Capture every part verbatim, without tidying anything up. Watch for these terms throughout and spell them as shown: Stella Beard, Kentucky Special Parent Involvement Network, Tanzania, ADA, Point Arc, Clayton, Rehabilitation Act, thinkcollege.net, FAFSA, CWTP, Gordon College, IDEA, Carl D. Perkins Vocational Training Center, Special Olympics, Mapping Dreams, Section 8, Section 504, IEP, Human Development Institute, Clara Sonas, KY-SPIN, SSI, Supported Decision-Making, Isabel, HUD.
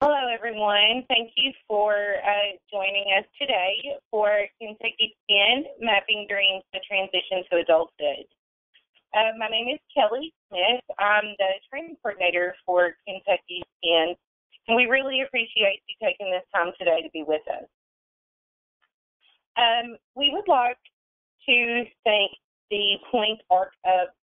Hello, everyone. Thank you for uh, joining us today for K Y-SPIN, Mapping Dreams to Transition to Adulthood. Uh, my name is Kelly Smith. I'm the training coordinator for K Y-SPIN, and we really appreciate you taking this time today to be with us. Um, we would like to thank the Point Arc of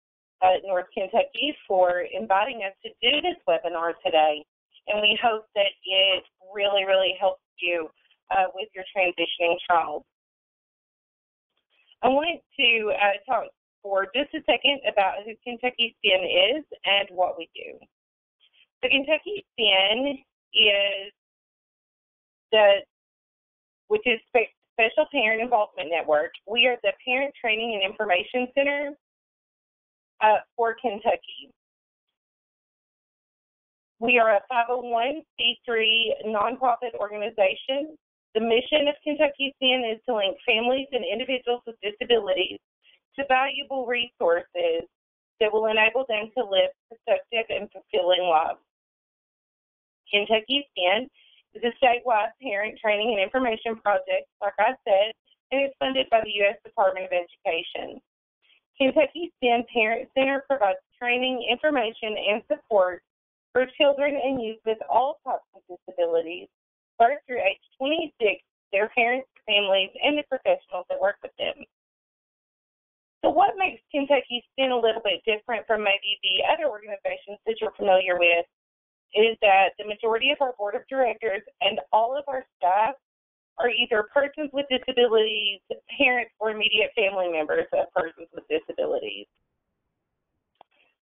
uh, North Kentucky for inviting us to do this webinar today. And we hope that it really, really helps you uh, with your transitioning child. I want to uh, talk for just a second about who K Y-SPIN is and what we do. So K Y-SPIN is the, which is Special Parent Involvement Network. We are the Parent Training and Information Center uh, for Kentucky. We are a five oh one c three nonprofit organization. The mission of K Y-SPIN is to link families and individuals with disabilities to valuable resources that will enable them to live productive and fulfilling lives. K Y-SPIN is a statewide parent training and information project, like I said, and is funded by the U S Department of Education. K Y-SPIN Parent Center provides training, information, and support for children and youth with all types of disabilities, birth through age twenty-six, their parents, families, and the professionals that work with them. So what makes K Y-SPIN a little bit different from maybe the other organizations that you're familiar with is that the majority of our board of directors and all of our staff are either persons with disabilities, parents, or immediate family members of persons with disabilities.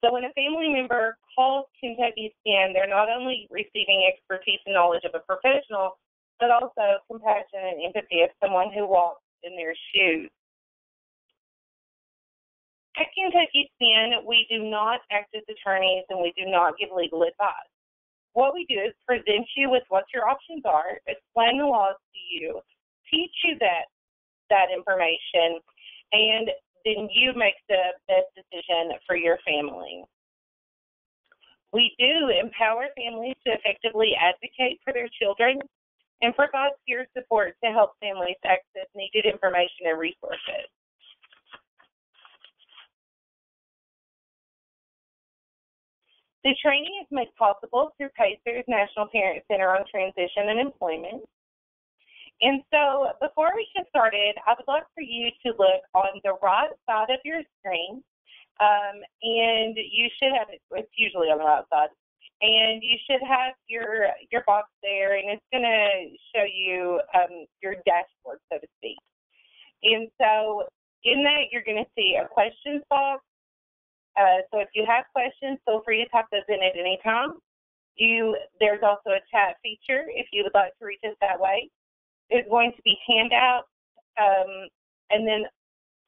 So when a family member calls K Y-SPIN, they're not only receiving expertise and knowledge of a professional, but also compassion and empathy of someone who walks in their shoes. At K Y-SPIN, we do not act as attorneys and we do not give legal advice. What we do is present you with what your options are, explain the laws to you, teach you that, that information, and then you make the best decision for your family. We do empower families to effectively advocate for their children and provide peer support to help families access needed information and resources. The training is made possible through PACER's National Parent Center on Transition and Employment. And so before we get started, I would like for you to look on the right side of your screen, um, and you should have, it's usually on the right side, and you should have your, your box there, and it's going to show you um, your dashboard, so to speak. And so in that, you're going to see a questions box. Uh, so if you have questions, feel free to type those in at any time. You, there's also a chat feature if you would like to reach us that way. There's going to be handouts, um, and then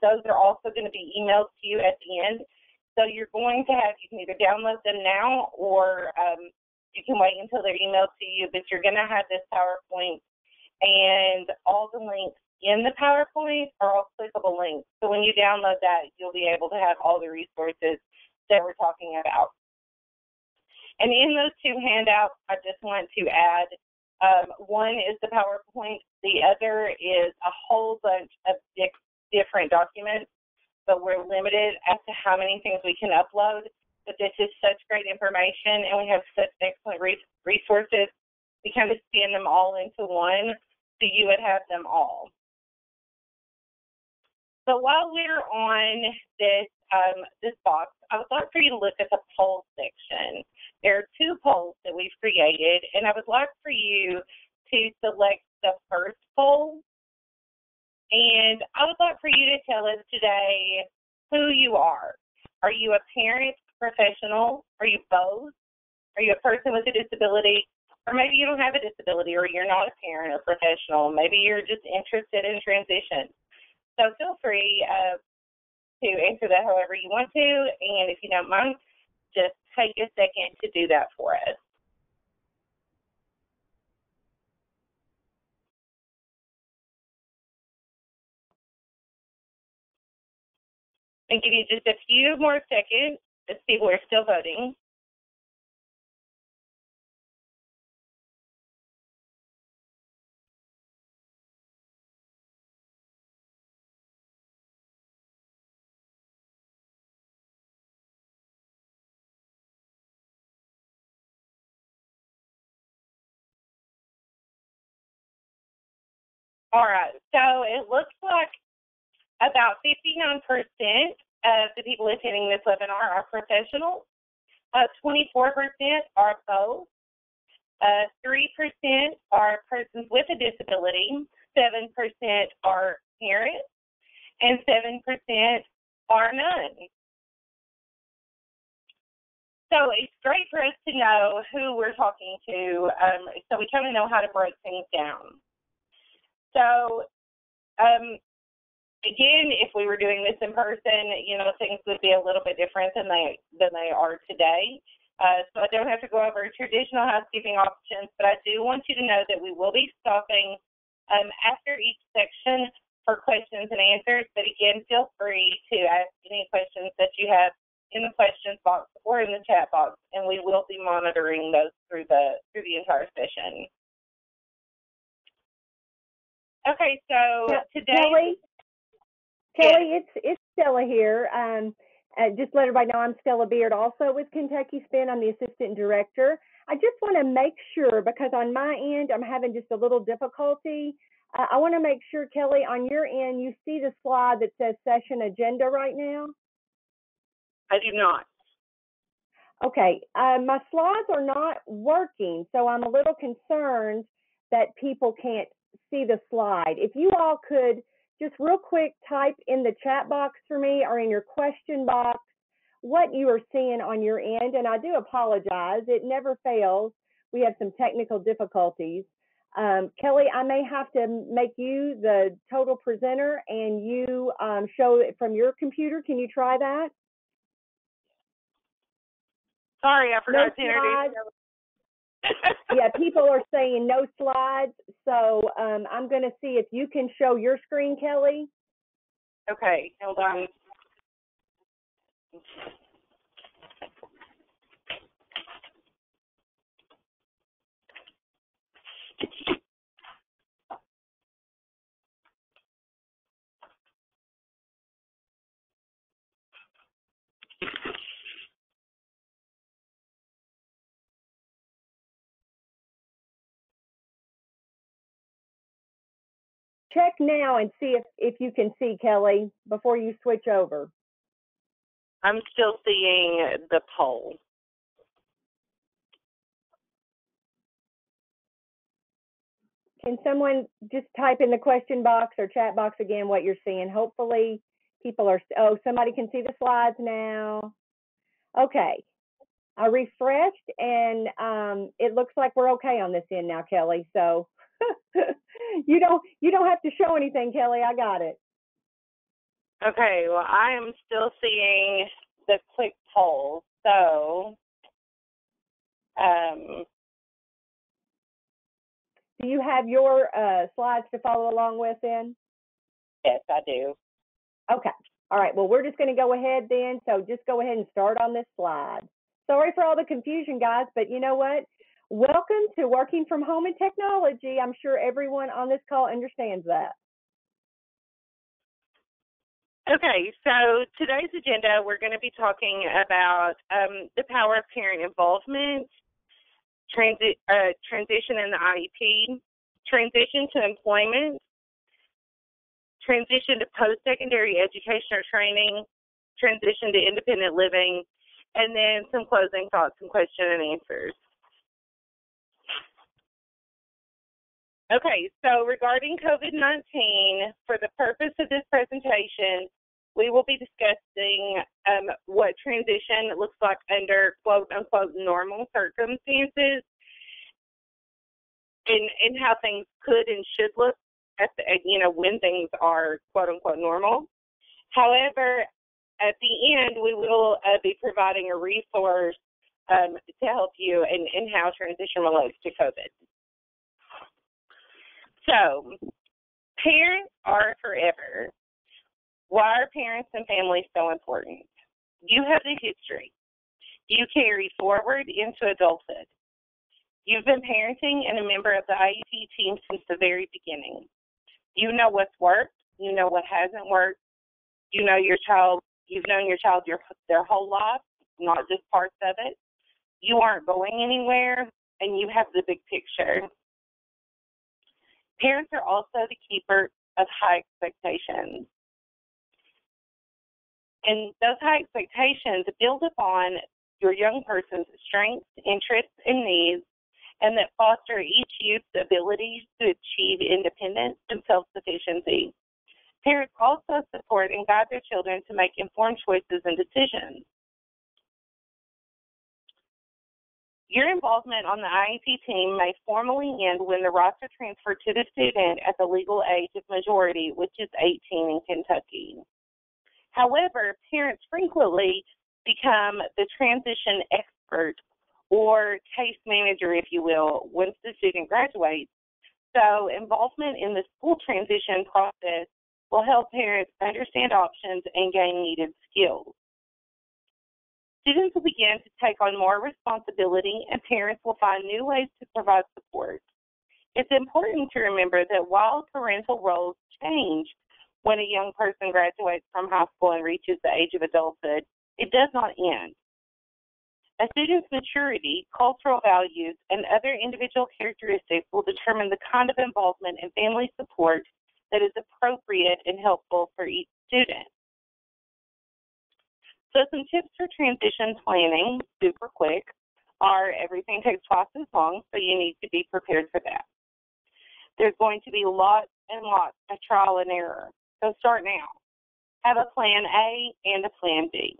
those are also going to be emailed to you at the end. So you're going to have, you can either download them now or um, you can wait until they're emailed to you, but you're going to have this PowerPoint, and all the links in the PowerPoint are all clickable links. So when you download that, you'll be able to have all the resources that we're talking about. And in those two handouts, I just want to add, Um, one is the PowerPoint, the other is a whole bunch of di different documents, but we're limited as to how many things we can upload. But this is such great information, and we have such excellent re resources. We kind of span them all into one, so you would have them all. So while we're on this, um, this box, I would like for you to look at the poll section. There are two polls that we've created, and I would like for you to select the first poll. And I would like for you to tell us today who you are. Are you a parent, professional? Are you both? Are you a person with a disability? Or maybe you don't have a disability, or you're not a parent or professional. Maybe you're just interested in transition. So feel free uh, to answer that however you want to, and if you don't mind, just take a second to do that for us. I'll give you just a few more seconds as people are still voting. All right, so it looks like about fifty-nine percent of the people attending this webinar are professionals, uh, twenty-four percent are both, uh, three percent are persons with a disability, seven percent are parents, and seven percent are none. So it's great for us to know who we're talking to, um, so we kind of know how to break things down. So, um, again, if we were doing this in person, you know, things would be a little bit different than they than they are today. Uh, so I don't have to go over traditional housekeeping options, but I do want you to know that we will be stopping um, after each section for questions and answers. But again, feel free to ask any questions that you have in the questions box or in the chat box, and we will be monitoring those through the through the entire session. Okay, so now, today. Kelly, Kelly yeah. it's it's Stella here. Um, uh, just let everybody know I'm Stella Beard, also with Kentucky SPIN. I'm the assistant director. I just want to make sure, because on my end I'm having just a little difficulty. Uh, I want to make sure, Kelly, on your end, you see the slide that says session agenda right now? I do not. Okay, uh, my slides are not working, so I'm a little concerned that people can't see the slide. If you all could just real quick type in the chat box for me or in your question box what you are seeing on your end, and I do apologize, it never fails. We have some technical difficulties. Um, Kelly, I may have to make you the total presenter and you um, show it from your computer. Can you try that? Sorry, I forgot no to introduce. Yeah, people are saying no slides, so um, I'm going to see if you can show your screen, Kelly. Okay, hold on. Check now and see if, if you can see, Kelly, before you switch over. I'm still seeing the poll. Can someone just type in the question box or chat box again what you're seeing? Hopefully people are, oh, somebody can see the slides now. Okay. I refreshed, and um, it looks like we're okay on this end now, Kelly, so. You don't you don't have to show anything, Kelly. I got it. Okay, well, I am still seeing the quick poll. So um do you have your uh slides to follow along with then? Yes, I do. Okay. All right. Well, we're just going to go ahead then. So just go ahead and start on this slide. Sorry for all the confusion, guys, but you know what? Welcome to Working from Home and Technology. I'm sure everyone on this call understands that. Okay, so today's agenda, we're going to be talking about um, the power of parent involvement, transi uh, transition in the I E P, transition to employment, transition to post-secondary education or training, transition to independent living, and then some closing thoughts and question and answers. Okay, so regarding COVID nineteen, for the purpose of this presentation, we will be discussing um, what transition looks like under quote-unquote normal circumstances and, and how things could and should look at, the, you know, when things are quote-unquote normal. However, at the end, we will uh, be providing a resource um, to help you in, in how transition relates to COVID. So, parents are forever. Why are parents and families so important? You have the history. You carry forward into adulthood. You've been parenting and a member of the I E P team since the very beginning. You know what's worked. You know what hasn't worked. You know your child. You've known your child your, their whole life, not just parts of it. You aren't going anywhere, and you have the big picture. Parents are also the keeper of high expectations. And those high expectations build upon your young person's strengths, interests, and needs, and that foster each youth's ability to achieve independence and self-sufficiency. Parents also support and guide their children to make informed choices and decisions. Your involvement on the I E P team may formally end when the roster transfer to the student at the legal age of majority, which is eighteen in Kentucky. However, parents frequently become the transition expert or case manager, if you will, once the student graduates. So involvement in the school transition process will help parents understand options and gain needed skills. Students will begin to take on more responsibility, and parents will find new ways to provide support. It's important to remember that while parental roles change when a young person graduates from high school and reaches the age of adulthood, it does not end. A student's maturity, cultural values, and other individual characteristics will determine the kind of involvement and family support that is appropriate and helpful for each student. So some tips for transition planning, super quick, are everything takes twice as long, so you need to be prepared for that. There's going to be lots and lots of trial and error, so start now. Have a plan A and a plan B.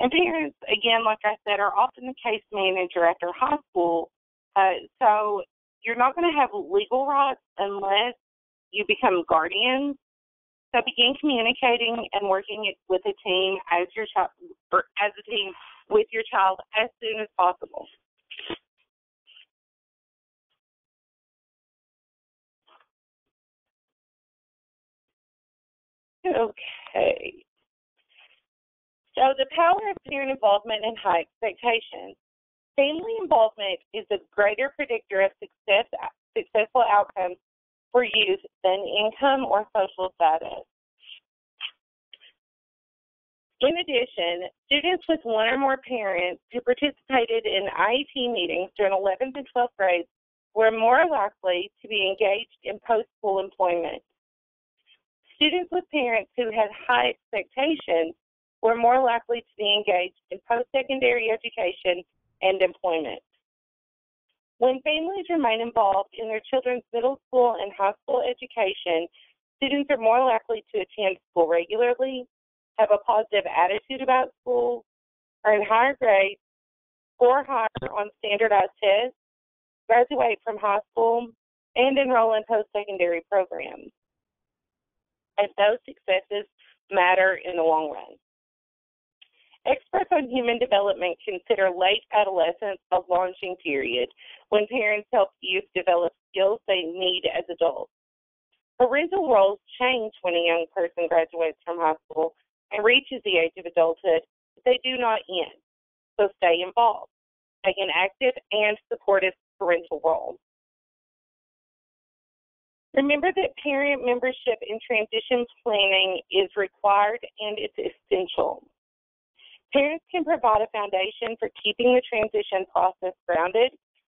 And parents, again, like I said, are often the case manager after high school, uh, so you're not going to have legal rights unless you become guardians. So begin communicating and working with a team as your child, or as a team with your child as soon as possible. Okay. So the power of parent involvement and high expectations. Family involvement is a greater predictor of success, successful outcomes for youth than income or social status. In addition, students with one or more parents who participated in I E P meetings during eleventh and twelfth grades were more likely to be engaged in post-school employment. Students with parents who had high expectations were more likely to be engaged in post-secondary education and employment. When families remain involved in their children's middle school and high school education, students are more likely to attend school regularly, have a positive attitude about school, earn higher grades, score higher on standardized tests, graduate from high school, and enroll in post-secondary programs, as those successes matter in the long run. Experts on human development consider late adolescence a launching period when parents help youth develop skills they need as adults. Parental roles change when a young person graduates from high school and reaches the age of adulthood, but they do not end, so stay involved. Take an active and supportive parental role. Remember that parent membership in transition planning is required and it's essential. Parents can provide a foundation for keeping the transition process grounded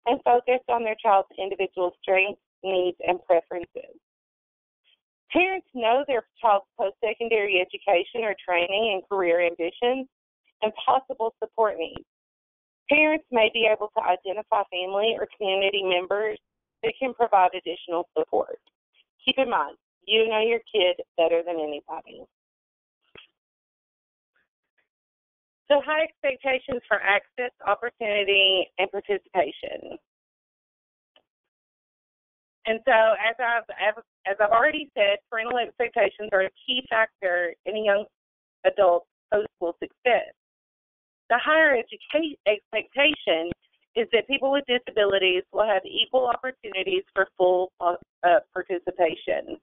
and focused on their child's individual strengths, needs, and preferences. Parents know their child's post-secondary education or training and career ambitions and possible support needs. Parents may be able to identify family or community members that can provide additional support. Keep in mind, you know your kid better than anybody. So high expectations for access, opportunity, and participation. And so as I've, as I've already said, parental expectations are a key factor in a young adult's post-school success. The higher education expectation is that people with disabilities will have equal opportunities for full uh, participation.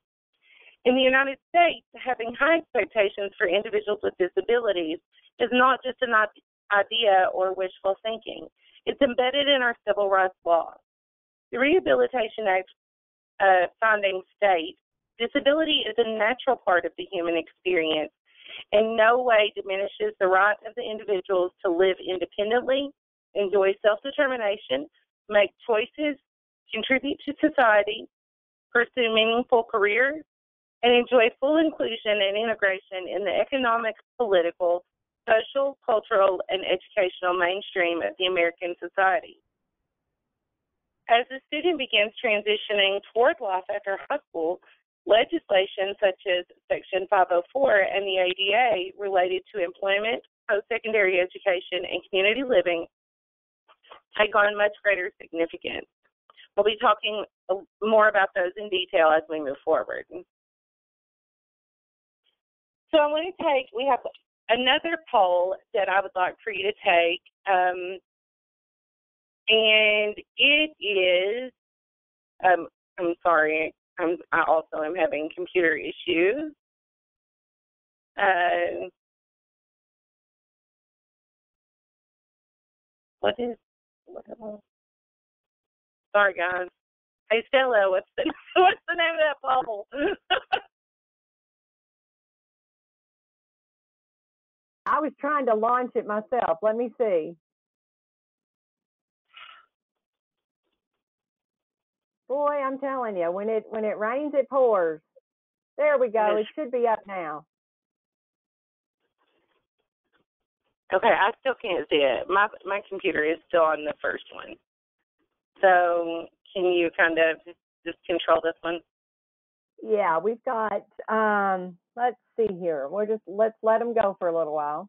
In the United States, having high expectations for individuals with disabilities is not just an idea or wishful thinking. It's embedded in our civil rights laws. The Rehabilitation Act uh, findings state, disability is a natural part of the human experience and no way diminishes the right of the individuals to live independently, enjoy self-determination, make choices, contribute to society, pursue meaningful careers, and enjoy full inclusion and integration in the economic, political, social, cultural, and educational mainstream of the American society. As the student begins transitioning toward life after high school, legislation such as Section five oh four and the A D A related to employment, post-secondary education, and community living take on much greater significance. We'll be talking more about those in detail as we move forward. So I want to take, we have another poll that I would like for you to take, um, and it is, um, I'm sorry, I'm, I also am having computer issues. Uh, what is, what is, sorry guys. Hey Stella, what's the, what's the name of that poll? I was trying to launch it myself. Let me see. Boy, I'm telling you, when it when it rains, it pours. There we go. It should be up now. Okay, I still can't see it. My my computer is still on the first one. So can you kind of just control this one? Yeah, we've got, um, let's see here. We're just, let's let them go for a little while.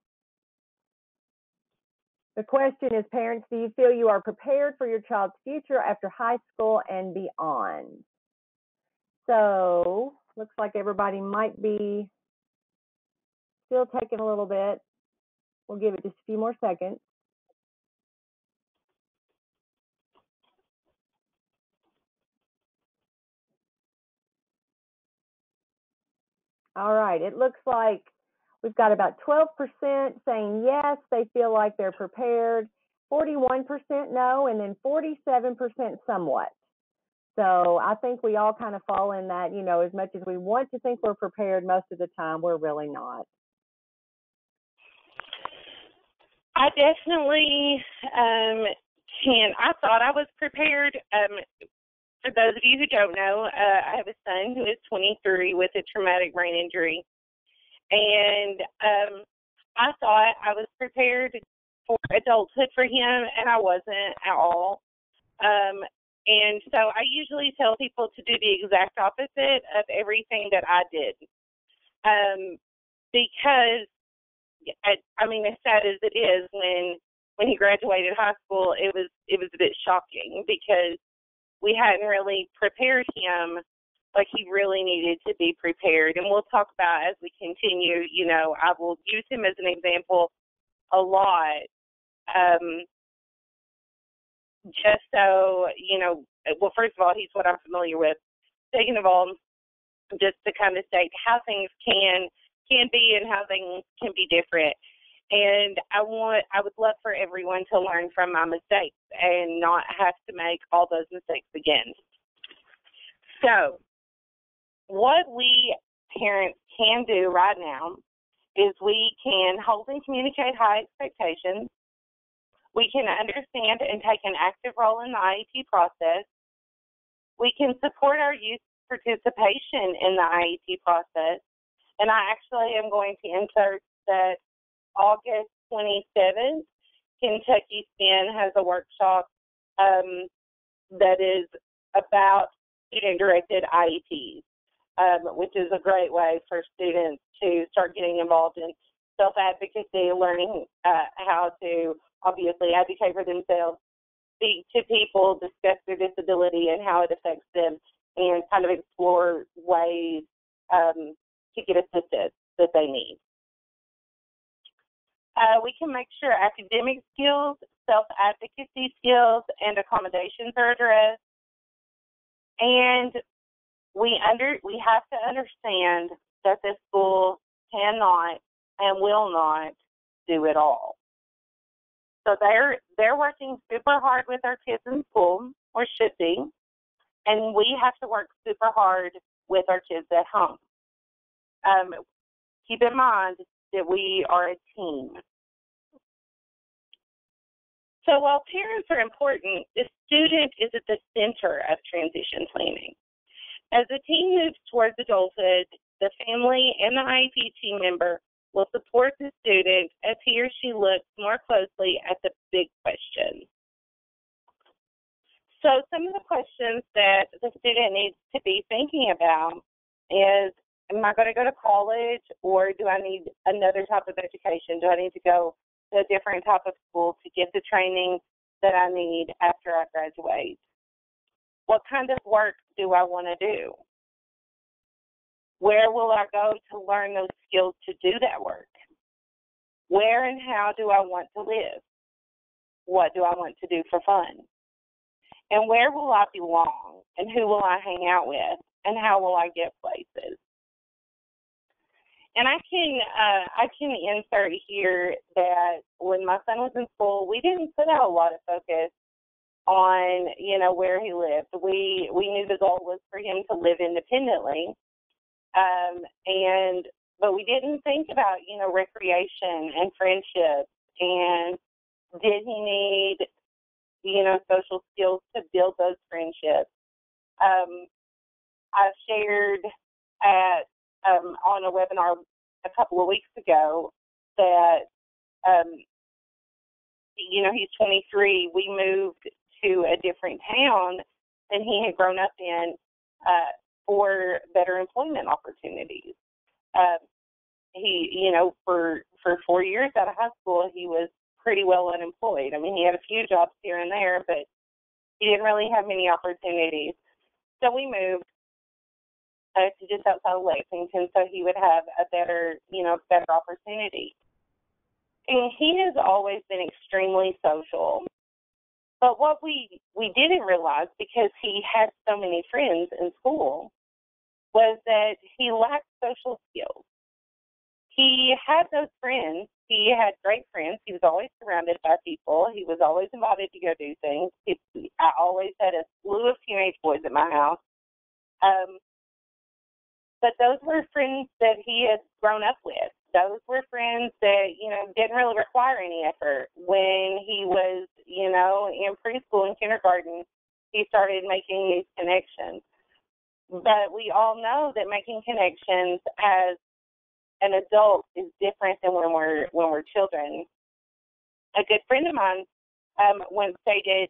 The question is, parents, do you feel you are prepared for your child's future after high school and beyond? So, looks like everybody might be still taking a little bit. We'll give it just a few more seconds. All right, it looks like we've got about twelve percent saying yes, they feel like they're prepared, forty-one percent no, and then forty-seven percent somewhat. So I think we all kind of fall in that, you know, as much as we want to think we're prepared, most of the time we're really not. I definitely um, can. I thought I was prepared. Um, For those of you who don't know, uh, I have a son who is twenty-three with a traumatic brain injury, and um, I thought I was prepared for adulthood for him, and I wasn't at all. Um, and so I usually tell people to do the exact opposite of everything that I did, um, because, I, I mean, as sad as it is, when when he graduated high school, it was it was a bit shocking because we hadn't really prepared him like he really needed to be prepared. And we'll talk about as we continue, you know, I will use him as an example a lot. Um, just so, you know, well, first of all, he's what I'm familiar with. Second of all, just to kind of state how things can can be and how things can be different. And I want, I would love for everyone to learn from my mistakes and not have to make all those mistakes again. So, what we parents can do right now is we can hold and communicate high expectations. We can understand and take an active role in the I E P process. We can support our youth participation in the I E P process. And I actually am going to insert that August twenty-seventh, Kentucky-SPIN has a workshop um, that is about student-directed I E Ps, um, which is a great way for students to start getting involved in self-advocacy, learning uh, how to obviously advocate for themselves, speak to people, discuss their disability and how it affects them, and kind of explore ways um, to get assistance that they need. Uh, we can make sure academic skills, self-advocacy skills, and accommodations are addressed. And we under we have to understand that the school cannot and will not do it all. So they're they're working super hard with our kids in school, or should be, and we have to work super hard with our kids at home. Um, keep in mind that we are a team. So while parents are important, the student is at the center of transition planning. As the teen moves towards adulthood, the family and the I E P team member will support the student as he or she looks more closely at the big question. So some of the questions that the student needs to be thinking about is, am I going to go to college, or do I need another type of education? Do I need to go to a different type of school to get the training that I need after I graduate? What kind of work do I want to do? Where will I go to learn those skills to do that work? Where and how do I want to live? What do I want to do for fun? And where will I belong? And who will I hang out with? And how will I get places? And I can uh, I can insert here that when my son was in school, we didn't put out a lot of focus on, you know, where he lived. We we knew the goal was for him to live independently, um, and but we didn't think about, you know, recreation and friendship, and did he need, you know, social skills to build those friendships. Um, I shared at Um, on a webinar a couple of weeks ago that, um, you know, he's twenty-three. We moved to a different town than he had grown up in uh, for better employment opportunities. Uh, he, you know, for, for four years out of high school, he was pretty well unemployed. I mean, he had a few jobs here and there, but he didn't really have many opportunities. So we moved Uh, to just outside of Lexington, so he would have a better, you know, better opportunity. And he has always been extremely social. But what we, we didn't realize, because he had so many friends in school, was that he lacked social skills. He had those friends. He had great friends. He was always surrounded by people. He was always invited to go do things. He, I always had a slew of teenage boys at my house. Um, But those were friends that he had grown up with. Those were friends that, you know, didn't really require any effort. When he was, you know, in preschool and kindergarten, he started making these connections. But we all know that making connections as an adult is different than when we're when we're children. A good friend of mine um, once stated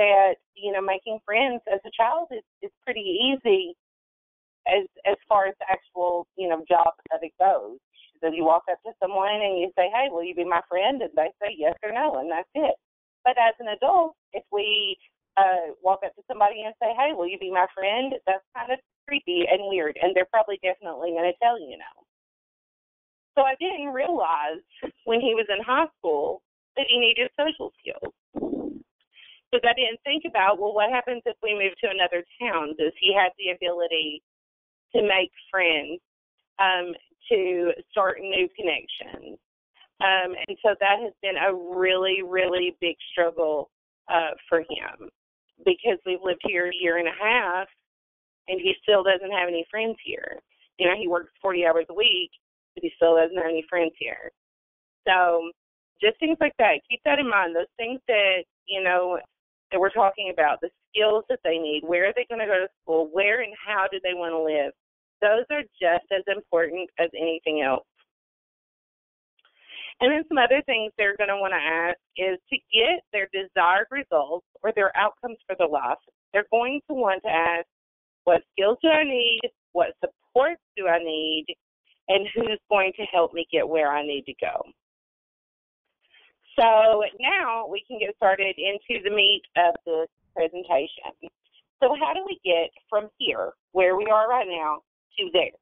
that, you know, making friends as a child is, is pretty easy. As as far as the actual, you know, job of it goes. So you walk up to someone and you say, hey, will you be my friend? And they say yes or no, and that's it. But as an adult, if we uh, walk up to somebody and say, hey, will you be my friend? That's kind of creepy and weird, and they're probably definitely going to tell you no. So I didn't realize when he was in high school that he needed social skills. Because I didn't think about, well, what happens if we move to another town? Does he have the ability to make friends, um, to start new connections? Um, and so that has been a really, really big struggle uh, for him, because we've lived here a year and a half, and he still doesn't have any friends here. You know, he works forty hours a week, but he still doesn't have any friends here. So just things like that. Keep that in mind. Those things that, you know, that we're talking about, the skills that they need, where are they going to go to school, where and how do they want to live, those are just as important as anything else. And then some other things they're going to want to ask is, to get their desired results or their outcomes for the life, they're going to want to ask, what skills do I need, what support do I need, and who's going to help me get where I need to go? So now we can get started into the meat of this presentation. So how do we get from here, where we are right now, to there?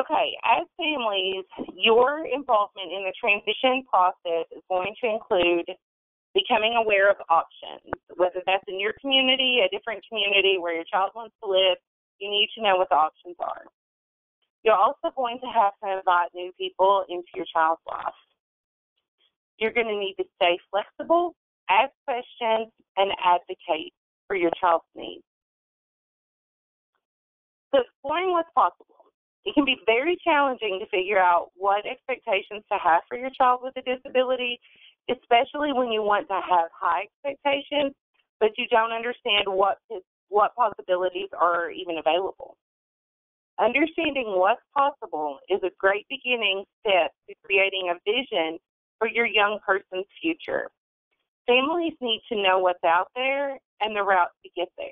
Okay, as families, your involvement in the transition process is going to include becoming aware of options, whether that's in your community, a different community where your child wants to live. You need to know what the options are. You're also going to have to invite new people into your child's life. You're going to need to stay flexible, ask questions, and advocate for your child's needs. So exploring what's possible. It can be very challenging to figure out what expectations to have for your child with a disability especially when you want to have high expectations, but you don't understand what what possibilities are even available. Understanding what's possible is a great beginning step to creating a vision for your young person's future. Families need to know what's out there and the route to get there.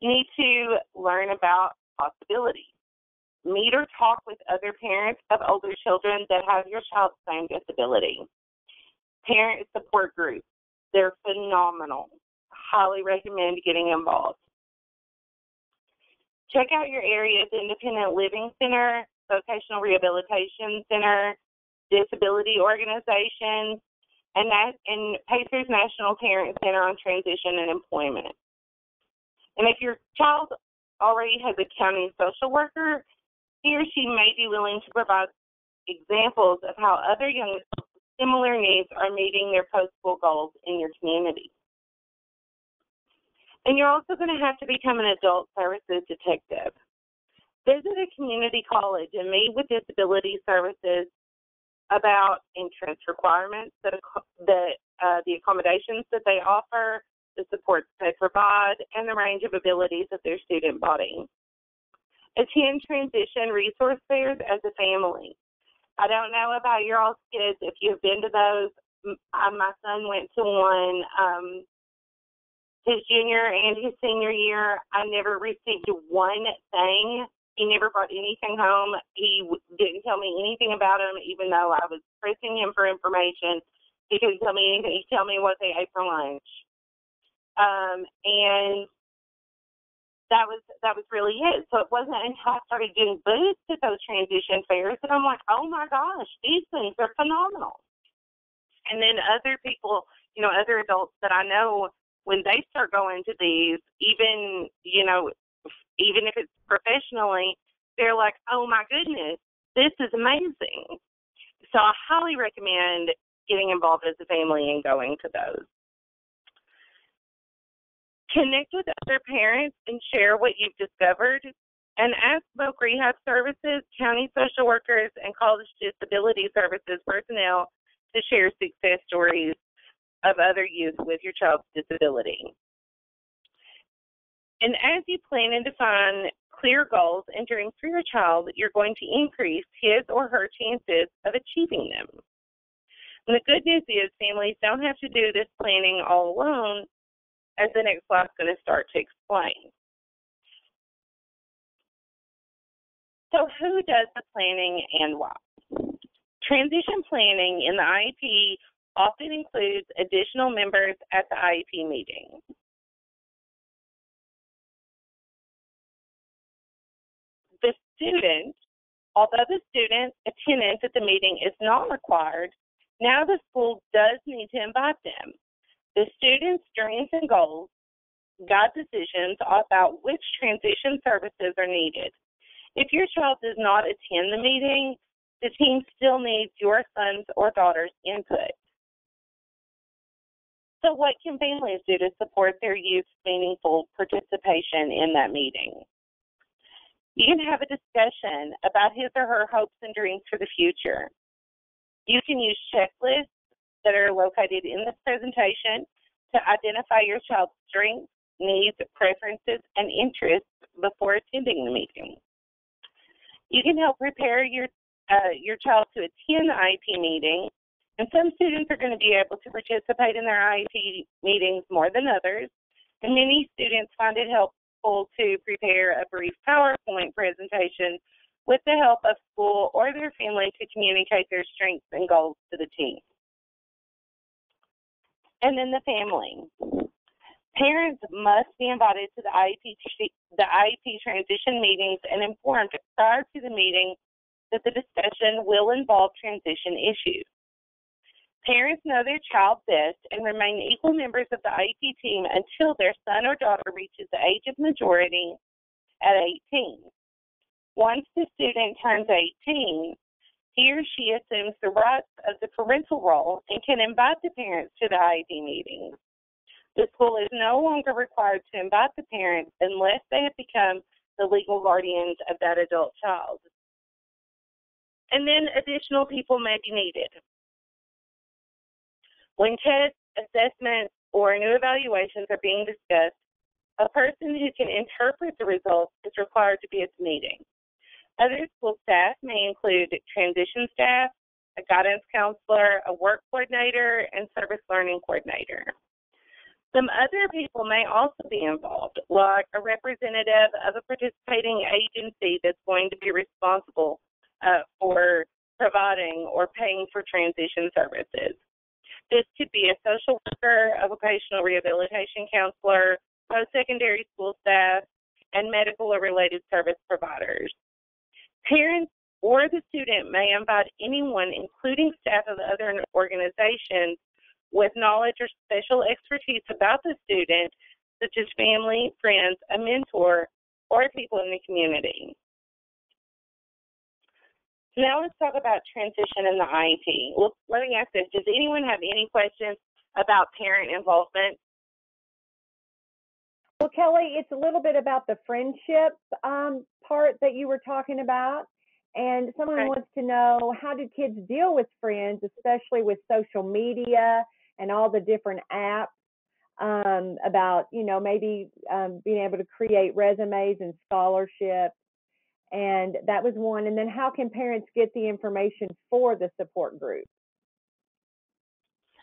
You need to learn about possibilities. Meet or talk with other parents of older children that have your child's same disability. Parent support groups, they're phenomenal. Highly recommend getting involved. Check out your area's independent living center, vocational rehabilitation center, disability organizations, and, that, and PACER's National Parent Center on Transition and Employment. And if your child already has a county social worker, he or she may be willing to provide examples of how other young adults with similar needs are meeting their post-school goals in your community. And you're also going to have to become an adult services detective. Visit a community college and meet with disability services about entrance requirements, that, that, uh, the accommodations that they offer, the supports they provide, and the range of abilities of their student body. Attend transition resource fairs as a family. I don't know about your all's kids, if you've been to those. My son went to one um, his junior and his senior year. I never received one thing. He never brought anything home. He didn't tell me anything about him, even though I was pressing him for information. He didn't tell me anything. He told me what they ate for lunch. Um, and that was that was really it. So it wasn't until I started getting booths at those transition fairs that I'm like, oh, my gosh, these things are phenomenal. And then other people, you know, other adults that I know, when they start going to these, even, you know, even if it's professionally, they're like, oh, my goodness, this is amazing. So I highly recommend getting involved as a family and going to those. Connect with other parents and share what you've discovered, and ask smoke rehab services, county social workers, and college disability services personnel to share success stories of other youth with your child's disability. And as you plan and define clear goals and dreams for your child, you're going to increase his or her chances of achieving them. And the good news is families don't have to do this planning all alone, as the next slide is going to start to explain. So who does the planning and why? Transition planning in the I E P often includes additional members at the I E P meeting. The student, although the student attendance at the meeting is not required, now the school does need to invite them. The students' dreams and goals guide decisions about which transition services are needed. If your child does not attend the meeting, the team still needs your son's or daughter's input. So what can families do to support their youth's meaningful participation in that meeting? You can have a discussion about his or her hopes and dreams for the future. You can use checklists that are located in this presentation to identify your child's strengths, needs, preferences, and interests before attending the meeting. You can help prepare your uh, your child to attend the I E P meeting, and some students are going to be able to participate in their I E P meetings more than others, and many students find it helpful to prepare a brief PowerPoint presentation with the help of school or their family to communicate their strengths and goals to the team. And then the family. Parents must be invited to the I E P, the I E P transition meetings and informed prior to the meeting that the discussion will involve transition issues. Parents know their child best and remain equal members of the I E P team until their son or daughter reaches the age of majority at eighteen. Once the student turns eighteen, he or she assumes the rights of the parental role and can invite the parents to the I E P meetings. The school is no longer required to invite the parents unless they have become the legal guardians of that adult child. And then additional people may be needed. When C A T assessments or new evaluations are being discussed, a person who can interpret the results is required to be at the meeting. Other school staff may include transition staff, a guidance counselor, a work coordinator, and service learning coordinator. Some other people may also be involved, like a representative of a participating agency that's going to be responsible uh, for providing or paying for transition services. This could be a social worker, a vocational rehabilitation counselor, post-secondary school staff, and medical or related service providers. Parents or the student may invite anyone, including staff of other organizations, with knowledge or special expertise about the student, such as family, friends, a mentor, or people in the community. Now let's talk about transition in the I E P. Well, let me ask this. Does anyone have any questions about parent involvement? Well, Kelly, it's a little bit about the friendship um, part that you were talking about. And someone okay. wants to know, how do kids deal with friends, especially with social media and all the different apps um, about, you know, maybe um, being able to create resumes and scholarships? And that was one. And then how can parents get the information for the support group?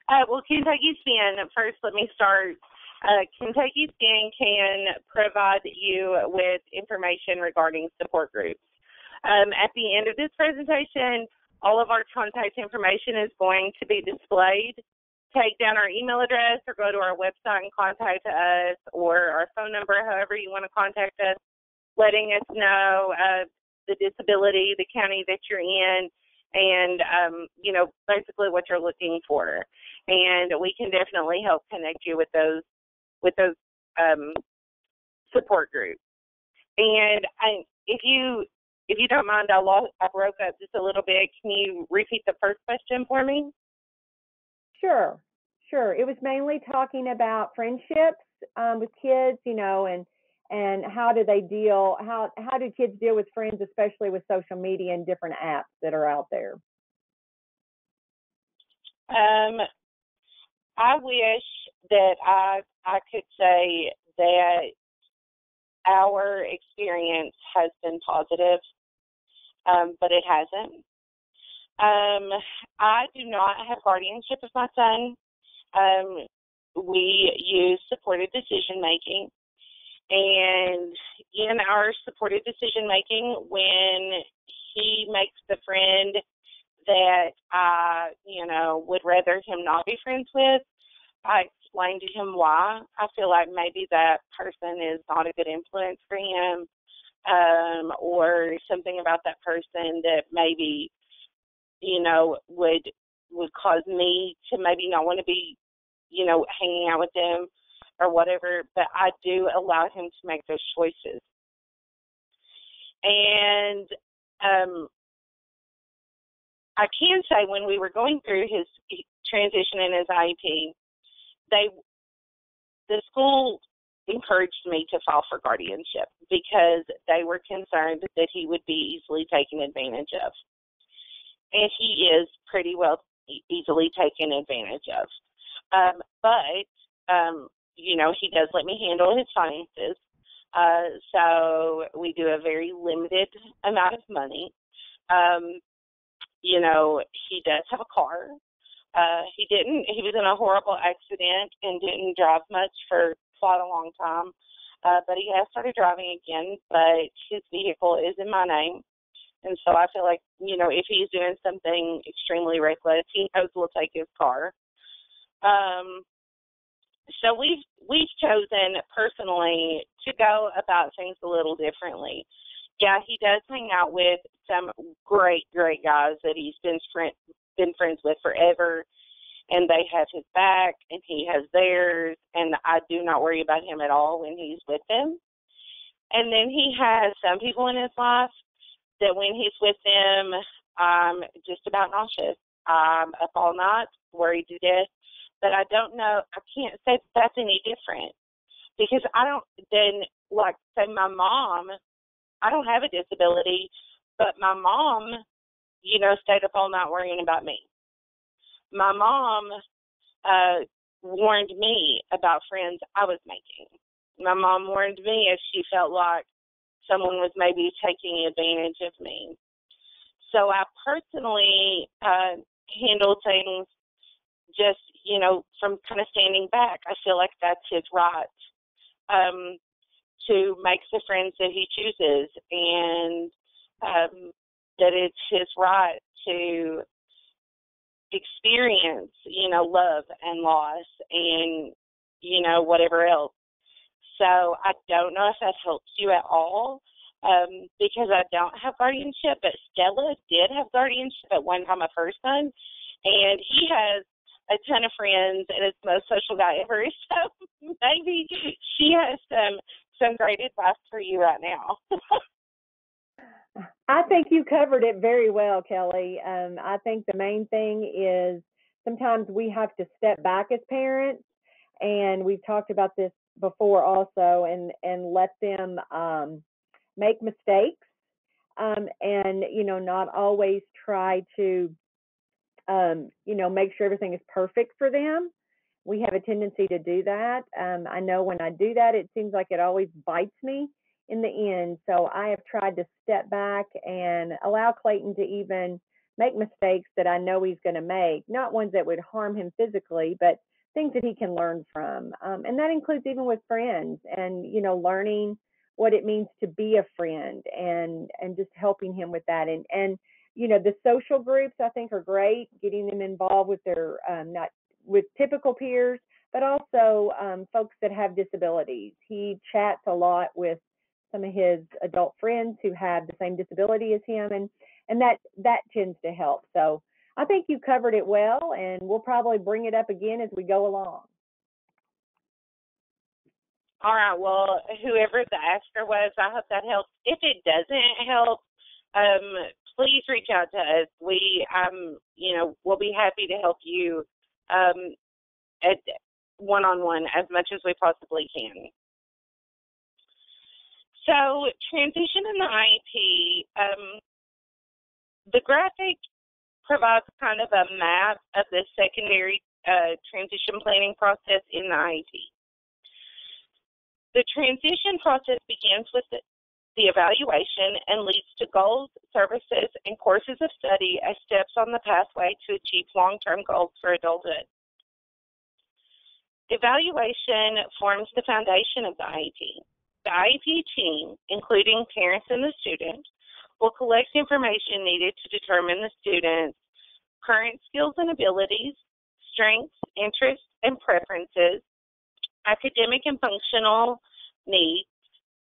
Uh, well, Kentucky S P I N, first let me start. Uh, Kentucky S P I N can provide you with information regarding support groups. Um, at the end of this presentation, all of our contact information is going to be displayed. Take down our email address or go to our website and contact us, or our phone number, however you want to contact us, letting us know uh, the disability, the county that you're in, and, um, you know, basically what you're looking for. And we can definitely help connect you with those, with those um, support groups. And I, if you... If you don't mind, I, lost, I broke up just a little bit. Can you repeat the first question for me? Sure, sure. It was mainly talking about friendships um, with kids, you know, and and how do they deal, how, how do kids deal with friends, especially with social media and different apps that are out there? Um, I wish that I I could say that our experience has been positive. Um, but it hasn't. Um, I do not have guardianship of my son. Um, we use supported decision making. And in our supported decision making, when he makes the friend that I, you know, would rather him not be friends with, I explain to him why. I feel like maybe that person is not a good influence for him. Um, or something about that person that maybe, you know, would would cause me to maybe not want to be, you know, hanging out with them or whatever. But I do allow him to make those choices. And um, I can say when we were going through his transition in his I E P, they, the school encouraged me to file for guardianship because they were concerned that he would be easily taken advantage of. And he is pretty well easily taken advantage of. Um, but, um, you know, he does let me handle his finances. Uh, so we do a very limited amount of money. Um, you know, he does have a car. Uh, he didn't, he was in a horrible accident and didn't drive much for quite a long time, uh, but he has started driving again, but his vehicle is in my name. And so I feel like, you know, if he's doing something extremely reckless, he knows we'll take his car. Um, so we've, we've chosen personally to go about things a little differently. Yeah, he does hang out with some great, great guys that he's been friends with. been friends with forever, and they have his back and he has theirs, and I do not worry about him at all when he's with them. And then he has some people in his life that when he's with them, I'm just about nauseous. I'm up all night, worried to death, but I don't know, I can't say that that's any different because I don't, then like say my mom, I don't have a disability, but my mom, you know, stayed up all night worrying about me. My mom uh, warned me about friends I was making. My mom warned me if she felt like someone was maybe taking advantage of me. So I personally uh, handle things just, you know, from kind of standing back. I feel like that's his right um, to make the friends that he chooses, and um, that it's his right to experience, you know, love and loss and, you know, whatever else. So I don't know if that helps you at all, um, because I don't have guardianship, but Stella did have guardianship at one time, my first son, and he has a ton of friends and is the most social guy ever. So maybe she has some, some great advice for you right now. I think you covered it very well, Kelly. Um, I think the main thing is sometimes we have to step back as parents, and we've talked about this before also, and, and let them um, make mistakes, um, and, you know, not always try to, um, you know, make sure everything is perfect for them. We have a tendency to do that. Um, I know when I do that, it seems like it always bites me in the end. So I have tried to step back and allow Clayton to even make mistakes that I know he's going to make, not ones that would harm him physically, but things that he can learn from. Um, and that includes even with friends, and, you know, learning what it means to be a friend, and, and just helping him with that. And, and, you know, the social groups I think are great, getting them involved with their, um, not with typical peers, but also um, folks that have disabilities. He chats a lot with some of his adult friends who have the same disability as him, and, and that, that tends to help. So I think you covered it well, and we'll probably bring it up again as we go along. All right. Well, whoever the asker was, I hope that helps. If it doesn't help, um, please reach out to us. We, um, you know, we'll be happy to help you um, at one-on-one as much as we possibly can. So, transition in the I E P, um, the graphic provides kind of a map of the secondary uh, transition planning process in the I E P. The transition process begins with the, the evaluation and leads to goals, services, and courses of study as steps on the pathway to achieve long-term goals for adulthood. Evaluation forms the foundation of the I E P. The I E P team, including parents and the student, will collect information needed to determine the student's current skills and abilities, strengths, interests, and preferences, academic and functional needs,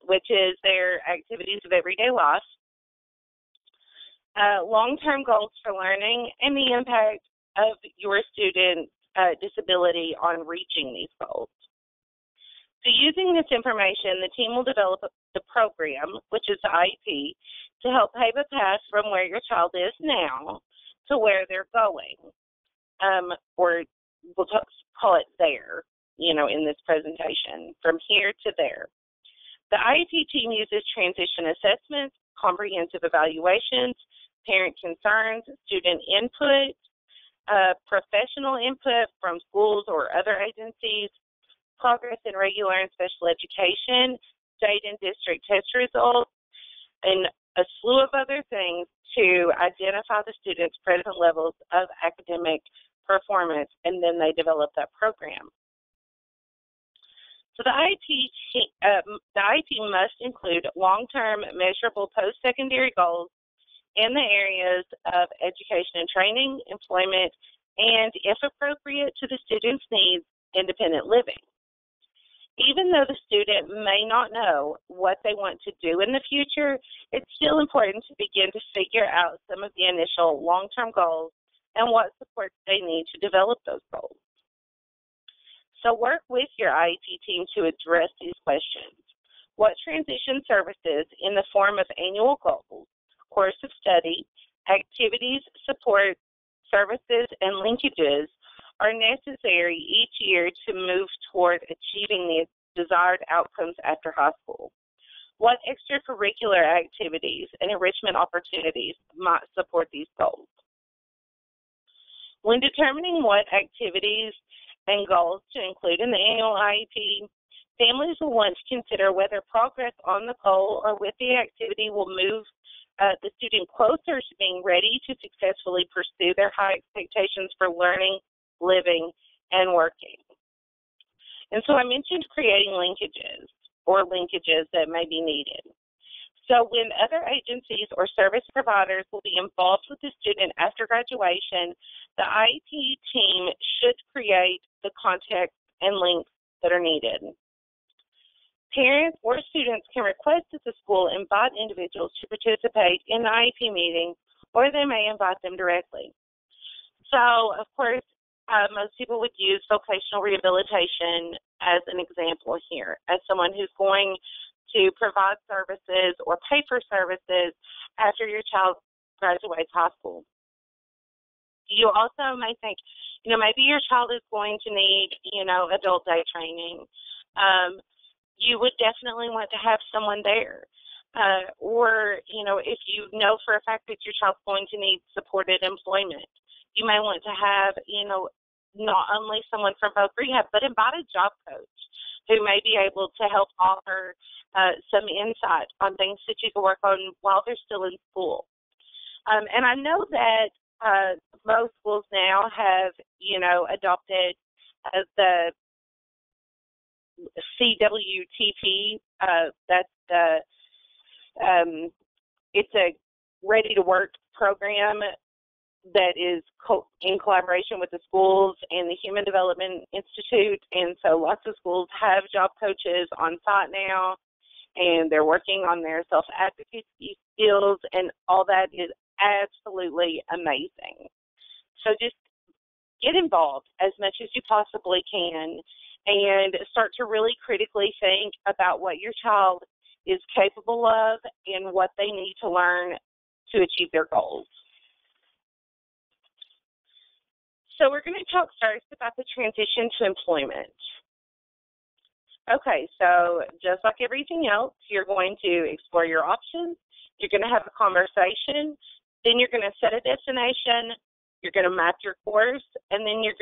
which is their activities of everyday life, uh, long-term goals for learning, and the impact of your student's uh, disability on reaching these goals. So using this information, the team will develop the program, which is the I E P, to help pave a path from where your child is now to where they're going, um, or we'll t- call it there, you know, in this presentation, from here to there. The I E P team uses transition assessments, comprehensive evaluations, parent concerns, student input, uh, professional input from schools or other agencies, progress in regular and special education, state and district test results, and a slew of other things to identify the students' present levels of academic performance, and then they develop that program. So the I E P, um, the I E P must include long-term measurable post-secondary goals in the areas of education and training, employment, and, if appropriate to the students' needs, independent living. Even though the student may not know what they want to do in the future, it's still important to begin to figure out some of the initial long-term goals and what supports they need to develop those goals. So work with your I E P team to address these questions. What transition services in the form of annual goals, course of study, activities, support, services, and linkages are necessary each year to move toward achieving the desired outcomes after high school? What extracurricular activities and enrichment opportunities might support these goals? When determining what activities and goals to include in the annual I E P, families will want to consider whether progress on the goal or with the activity will move uh, the student closer to being ready to successfully pursue their high expectations for learning, living, and working. And so I mentioned creating linkages or linkages that may be needed. So when other agencies or service providers will be involved with the student after graduation, the I E P team should create the contacts and links that are needed. Parents or students can request that the school invite individuals to participate in the I E P meeting, or they may invite them directly. So, of course, uh, most people would use vocational rehabilitation as an example here, as someone who's going to provide services or pay for services after your child graduates high school. You also may think, you know, maybe your child is going to need, you know, adult day training. Um, you would definitely want to have someone there. Uh, or, you know, if you know for a fact that your child's going to need supported employment, you may want to have, you know, not only someone from both rehab, but invite a job coach who may be able to help offer uh, some insight on things that you can work on while they're still in school. Um, and I know that uh, most schools now have, you know, adopted uh, the C W T P. Uh, that's the um, it's a ready-to-work program that is co- in collaboration with the schools and the Human Development Institute. And so lots of schools have job coaches on site now, and they're working on their self-advocacy skills, and all that is absolutely amazing. So just get involved as much as you possibly can and start to really critically think about what your child is capable of and what they need to learn to achieve their goals. So we're going to talk first about the transition to employment. Okay, so just like everything else, you're going to explore your options, you're going to have a conversation, then you're going to set a destination, you're going to map your course, and then you're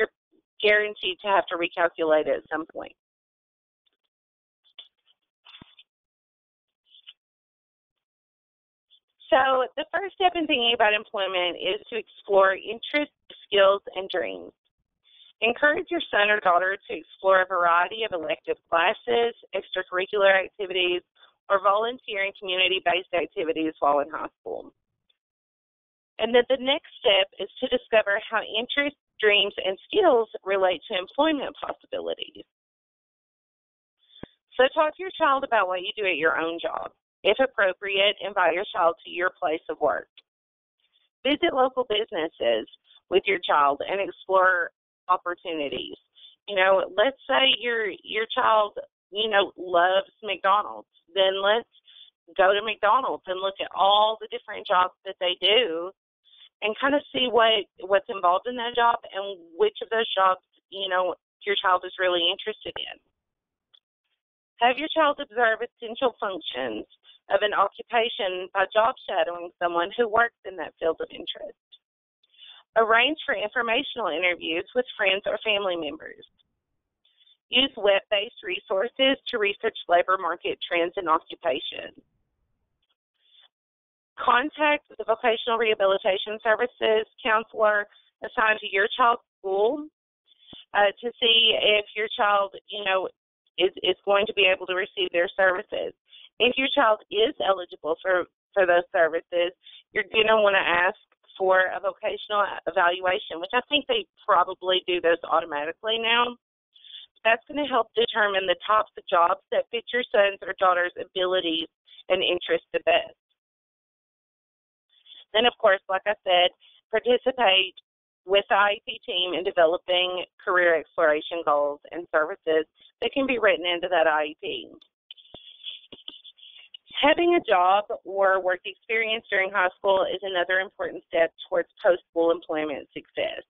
guaranteed to have to recalculate it at some point. So the first step in thinking about employment is to explore interests, skills, and dreams. Encourage your son or daughter to explore a variety of elective classes, extracurricular activities, or volunteer and community-based activities while in high school. And then the next step is to discover how interests, dreams, and skills relate to employment possibilities. So talk to your child about what you do at your own job. If appropriate, invite your child to your place of work. Visit local businesses with your child and explore opportunities. You know, let's say your your child, you know, loves McDonald's. Then let's go to McDonald's and look at all the different jobs that they do and kind of see what, what's involved in that job and which of those jobs, you know, your child is really interested in. Have your child observe essential functions of an occupation by job shadowing someone who works in that field of interest. Arrange for informational interviews with friends or family members. Use web-based resources to research labor market trends and occupations. Contact the vocational rehabilitation services counselor assigned to your child's school uh, to see if your child, you know, is, is going to be able to receive their services. If your child is eligible for, for those services, you're going to want to ask for a vocational evaluation, which I think they probably do those automatically now. That's going to help determine the types of jobs that fit your son's or daughter's abilities and interests the best. Then, of course, like I said, participate with the I E P team in developing career exploration goals and services that can be written into that I E P. Having a job or work experience during high school is another important step towards post-school employment success.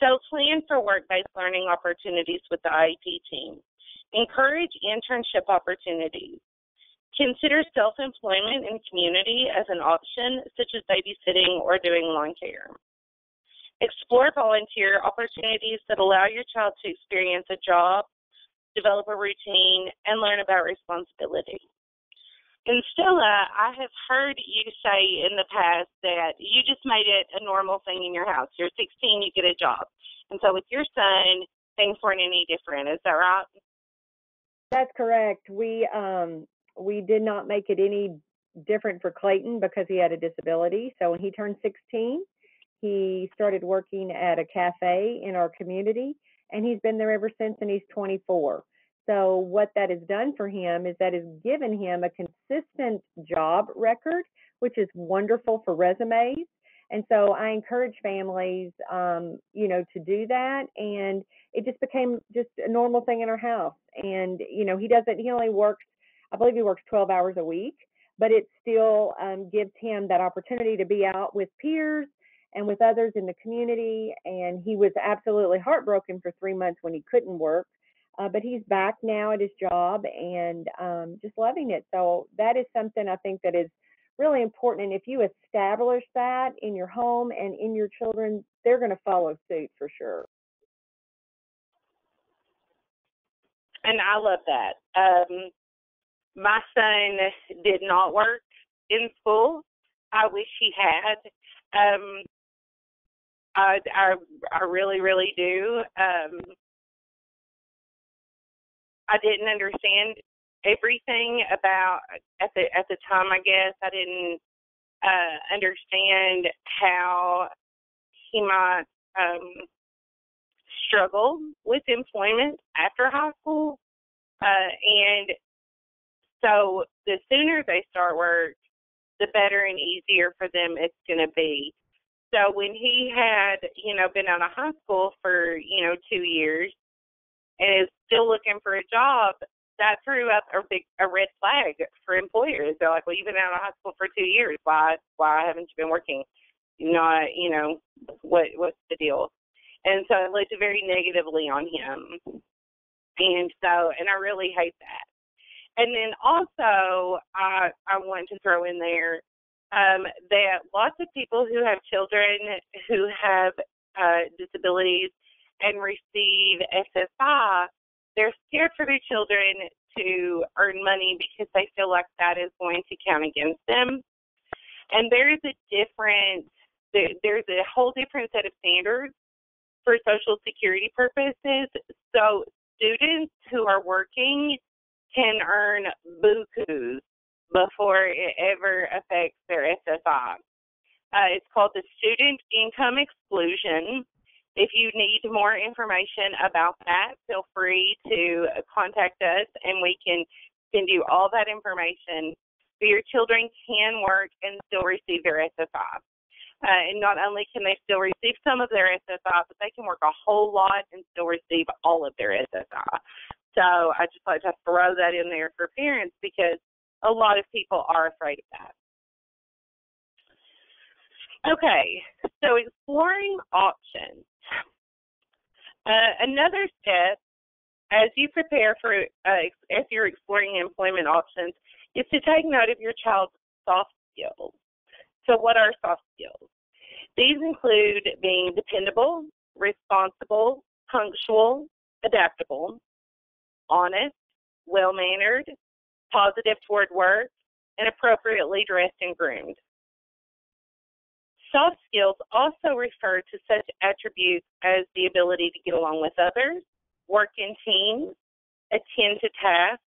So plan for work-based learning opportunities with the I E P team. Encourage internship opportunities. Consider self-employment in community as an option, such as babysitting or doing lawn care. Explore volunteer opportunities that allow your child to experience a job, develop a routine, and learn about responsibility. And Stella, I have heard you say in the past that you just made it a normal thing in your house. You're sixteen, you get a job. And so with your son, things weren't any different. Is that right? That's correct. We um, we did not make it any different for Clayton because he had a disability. So when he turned sixteen, he started working at a cafe in our community, and he's been there ever since, and he's twenty-four. So what that has done for him is that has given him a consistent job record, which is wonderful for resumes. And so I encourage families, um, you know, to do that. And it just became just a normal thing in our house. And, you know, he doesn't, he only works, I believe he works twelve hours a week, but it still um, gives him that opportunity to be out with peers and with others in the community. And he was absolutely heartbroken for three months when he couldn't work, uh, but he's back now at his job and um, just loving it. So that is something I think that is really important. And if you establish that in your home and in your children, they're going to follow suit for sure. And I love that. Um, my son did not work in school. I wish he had. Um, I, I, I really, really do. Um, I didn't understand everything about, at the at the time, I guess, I didn't uh, understand how he might um, struggle with employment after high school. Uh, and so the sooner they start work, the better and easier for them it's going to be. So when he had, you know, been out of high school for, you know, two years and is still looking for a job, that threw up a big a red flag for employers. They're like, well, you've been out of high school for two years. Why why haven't you been working? Not, you know, what what's the deal? And so it looked very negatively on him. And so, and I really hate that. And then also, I, I want to throw in there um, that lots of people who have children who have uh, disabilities and receive S S I, they're scared for their children to earn money because they feel like that is going to count against them. And there is a different, there's a whole different set of standards for Social Security purposes. So students who are working can earn bukus before it ever affects their S S I. Uh, it's called the Student Income Exclusion. If you need more information about that, feel free to contact us, and we can send you all that information. But your children can work and still receive their S S I. Uh, and not only can they still receive some of their S S I, but they can work a whole lot and still receive all of their S S I. So I just like to throw that in there for parents because a lot of people are afraid of that. Okay, so exploring options. Uh, another step as you prepare for, uh, if you're exploring employment options, is to take note of your child's soft skills. So what are soft skills? These include being dependable, responsible, punctual, adaptable, honest, well-mannered, positive toward work, and appropriately dressed and groomed. Soft skills also refer to such attributes as the ability to get along with others, work in teams, attend to tasks,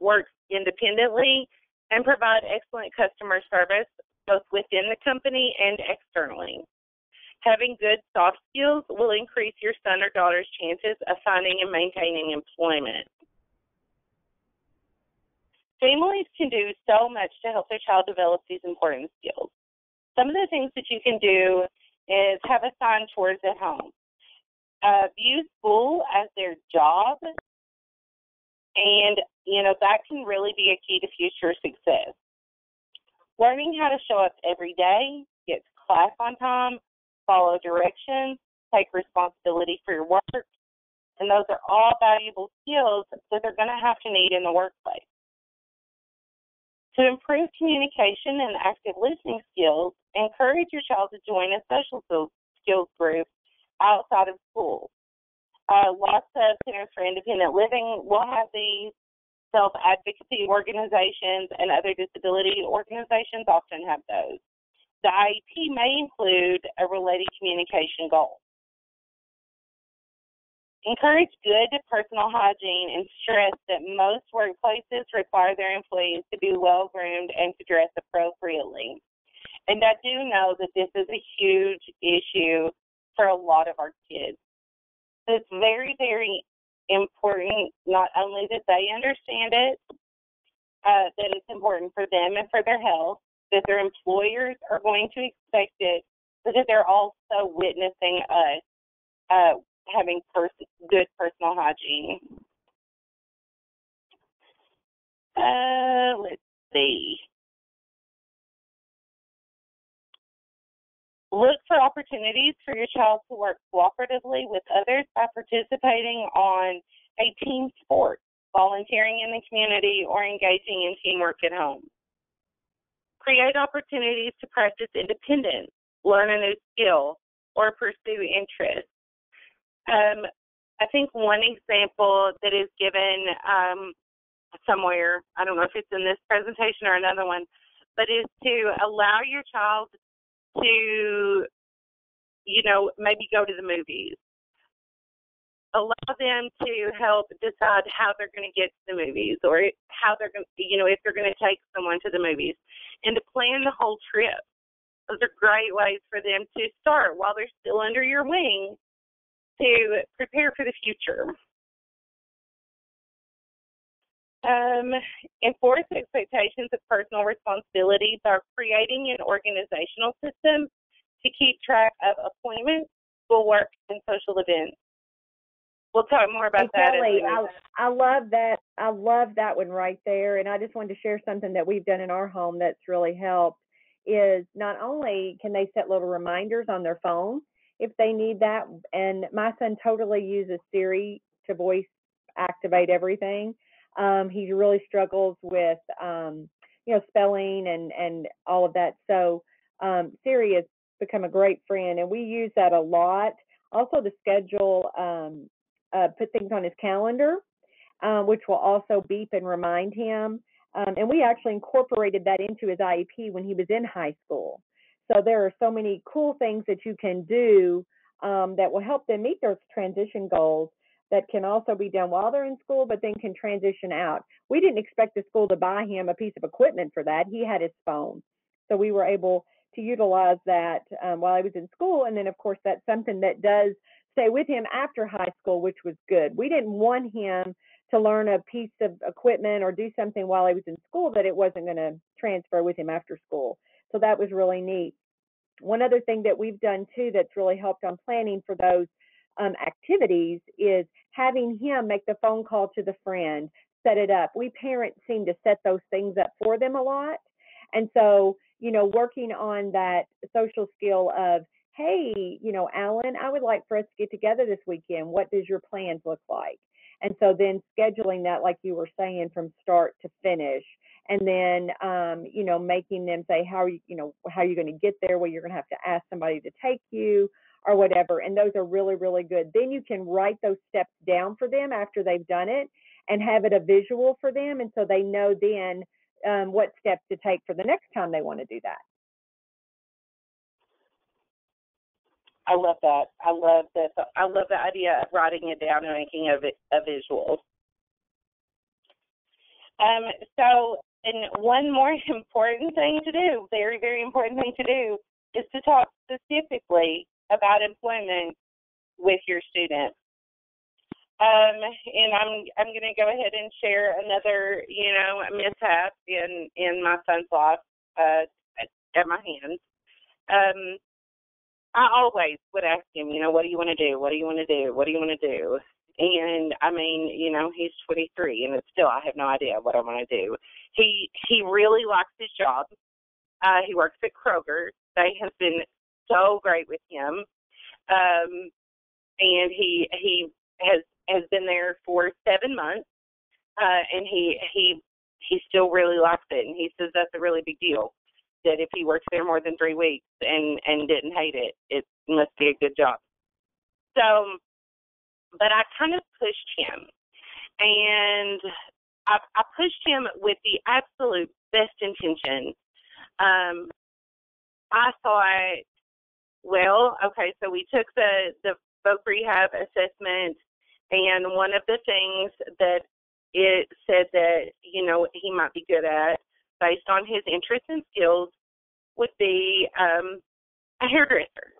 work independently, and provide excellent customer service both within the company and externally. Having good soft skills will increase your son or daughter's chances of finding and maintaining employment. Families can do so much to help their child develop these important skills. Some of the things that you can do is have a sign towards at home. Uh, view school as their job, and, you know, that can really be a key to future success. Learning how to show up every day, get to class on time, follow directions, take responsibility for your work, and those are all valuable skills that they're going to have to need in the workplace. To improve communication and active listening skills, encourage your child to join a social skills group outside of school. Uh, lots of Centers for Independent Living will have these. Self-advocacy organizations and other disability organizations often have those. The I E P may include a related communication goal. Encourage good personal hygiene and stress that most workplaces require their employees to be well-groomed and to dress appropriately. And I do know that this is a huge issue for a lot of our kids. It's very, very important not only that they understand it, uh, that it's important for them and for their health, that their employers are going to expect it, but that they're also witnessing us uh, having pers- good personal hygiene. Uh, let's see. Look for opportunities for your child to work cooperatively with others by participating on a team sport, volunteering in the community, or engaging in teamwork at home. Create opportunities to practice independence, learn a new skill, or pursue interests. Um, I think one example that is given um, somewhere, I don't know if it's in this presentation or another one, but is to allow your child to, you know, maybe go to the movies. Allow them to help decide how they're going to get to the movies or how they're going to, you know, if they're going to take someone to the movies and to plan the whole trip. Those are great ways for them to start while they're still under your wing to prepare for the future. Um, enforce expectations of personal responsibility by creating an organizational system to keep track of appointments, schoolwork, and social events. We'll talk more about that. Kelly, I, I love that. I love that one right there. And I just wanted to share something that we've done in our home that's really helped is not only can they set little reminders on their phone if they need that, and my son totally uses Siri to voice activate everything. Um, he really struggles with, um, you know, spelling and, and all of that. So um, Siri has become a great friend, and we use that a lot. Also to schedule, um, uh, put things on his calendar, uh, which will also beep and remind him. Um, and we actually incorporated that into his I E P when he was in high school. So there are so many cool things that you can do um, that will help them meet their transition goals. That can also be done while they're in school, but then can transition out. We didn't expect the school to buy him a piece of equipment for that. He had his phone. So we were able to utilize that um, while he was in school. And then, of course, that's something that does stay with him after high school, which was good. We didn't want him to learn a piece of equipment or do something while he was in school that it wasn't going to transfer with him after school. So that was really neat. One other thing that we've done, too, that's really helped on planning for those Um, activities is having him make the phone call to the friend, set it up. We parents seem to set those things up for them a lot. And so, you know, working on that social skill of, hey, you know, Alan, I would like for us to get together this weekend. What does your plans look like? And so then scheduling that, like you were saying, from start to finish. And then, um, you know, making them say, how are you, you know, how are you going to get there? Well, you're going to have to ask somebody to take you or whatever, and those are really, really good. Then you can write those steps down for them after they've done it and have it a visual for them, and so they know then um, what steps to take for the next time they want to do that. I love that. I love that. I love the idea of writing it down and making a, a visual. Um, so, and one more important thing to do, very, very important thing to do, is to talk specifically about employment with your students. Um, and I'm I'm going to go ahead and share another, you know, mishap in, in my son's life uh, at, at my hands. Um, I always would ask him, you know, what do you want to do? What do you want to do? What do you want to do? And, I mean, you know, he's twenty-three, and it's still I have no idea what I want to do. He, he really likes his job. Uh, he works at Kroger. They have been so great with him, um, and he he has has been there for seven months, uh, and he he he still really likes it, and he says that's a really big deal. that if he works there more than three weeks and, and didn't hate it, it must be a good job. So, but I kind of pushed him, and I, I pushed him with the absolute best intention. Um, I thought, well, okay, so we took the, the voc rehab assessment, and one of the things that it said that, you know, he might be good at based on his interests and skills would be um, a hairdresser.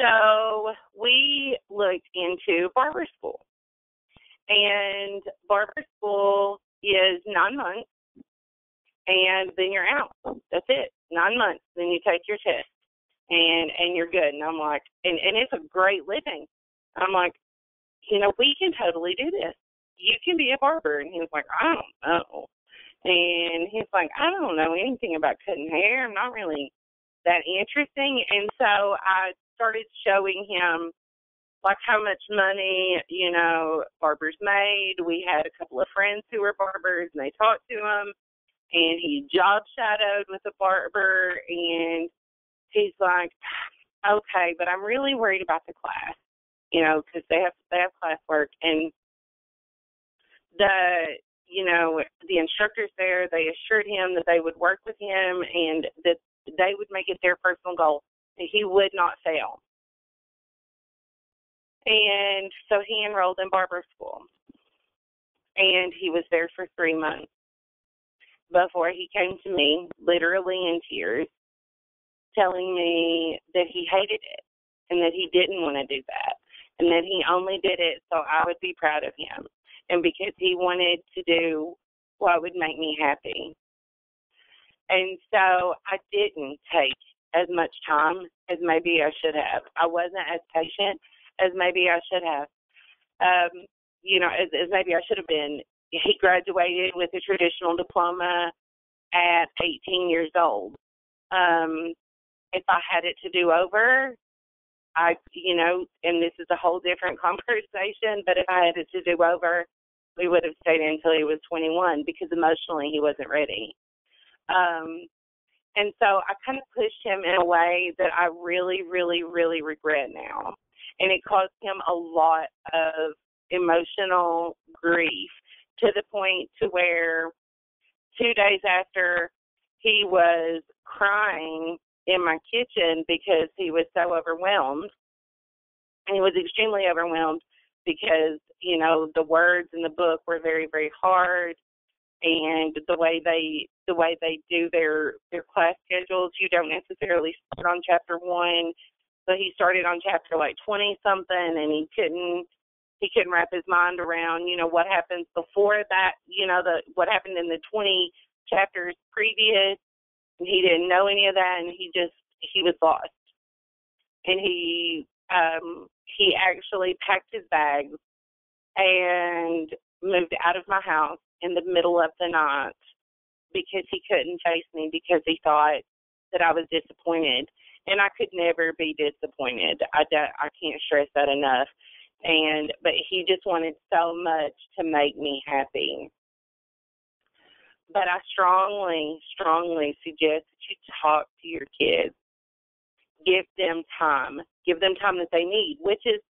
So we looked into barber school, and barber school is nine months, and then you're out. That's it, nine months. Then you take your test, and, and you're good. And I'm like, and, and it's a great living. I'm like, you know, we can totally do this. You can be a barber. And he was like, I don't know. And he's like, I don't know anything about cutting hair. I'm not really that interesting. And so I started showing him, like, how much money, you know, barbers made. We had a couple of friends who were barbers, and they talked to him. And he job shadowed with a barber. And he's like, okay, but I'm really worried about the class, you know, because they have, they have classwork. And the, you know, the instructors there, they assured him that they would work with him and that they would make it their personal goal that he would not fail. And so he enrolled in barber school, and he was there for three months before he came to me, literally in tears, telling me that he hated it and that he didn't want to do that and that he only did it so I would be proud of him. And because he wanted to do what would make me happy. And so I didn't take as much time as maybe I should have. I wasn't as patient as maybe I should have, um, you know, as, as maybe I should have been. He graduated with a traditional diploma at eighteen years old. Um, if I had it to do over, I, you know, and this is a whole different conversation, but if I had it to do over, we would have stayed until he was twenty-one because emotionally he wasn't ready. Um, and so I kind of pushed him in a way that I really, really, really regret now. And it caused him a lot of emotional grief to the point to where two days after he was crying in my kitchen because he was so overwhelmed. And he was extremely overwhelmed because, you know, the words in the book were very, very hard, and the way they the way they do their their class schedules, you don't necessarily start on chapter one. So he started on chapter like twenty something, and he couldn't he couldn't wrap his mind around, you know, what happens before that, you know, the what happened in the twenty chapters previous. He didn't know any of that, and he just, he was lost. And he, um, he actually packed his bags and moved out of my house in the middle of the night because he couldn't face me because he thought that I was disappointed. And I could never be disappointed. I, I can't stress that enough. And, but he just wanted so much to make me happy. But I strongly, strongly suggest that you talk to your kids. Give them time. Give them time that they need, which is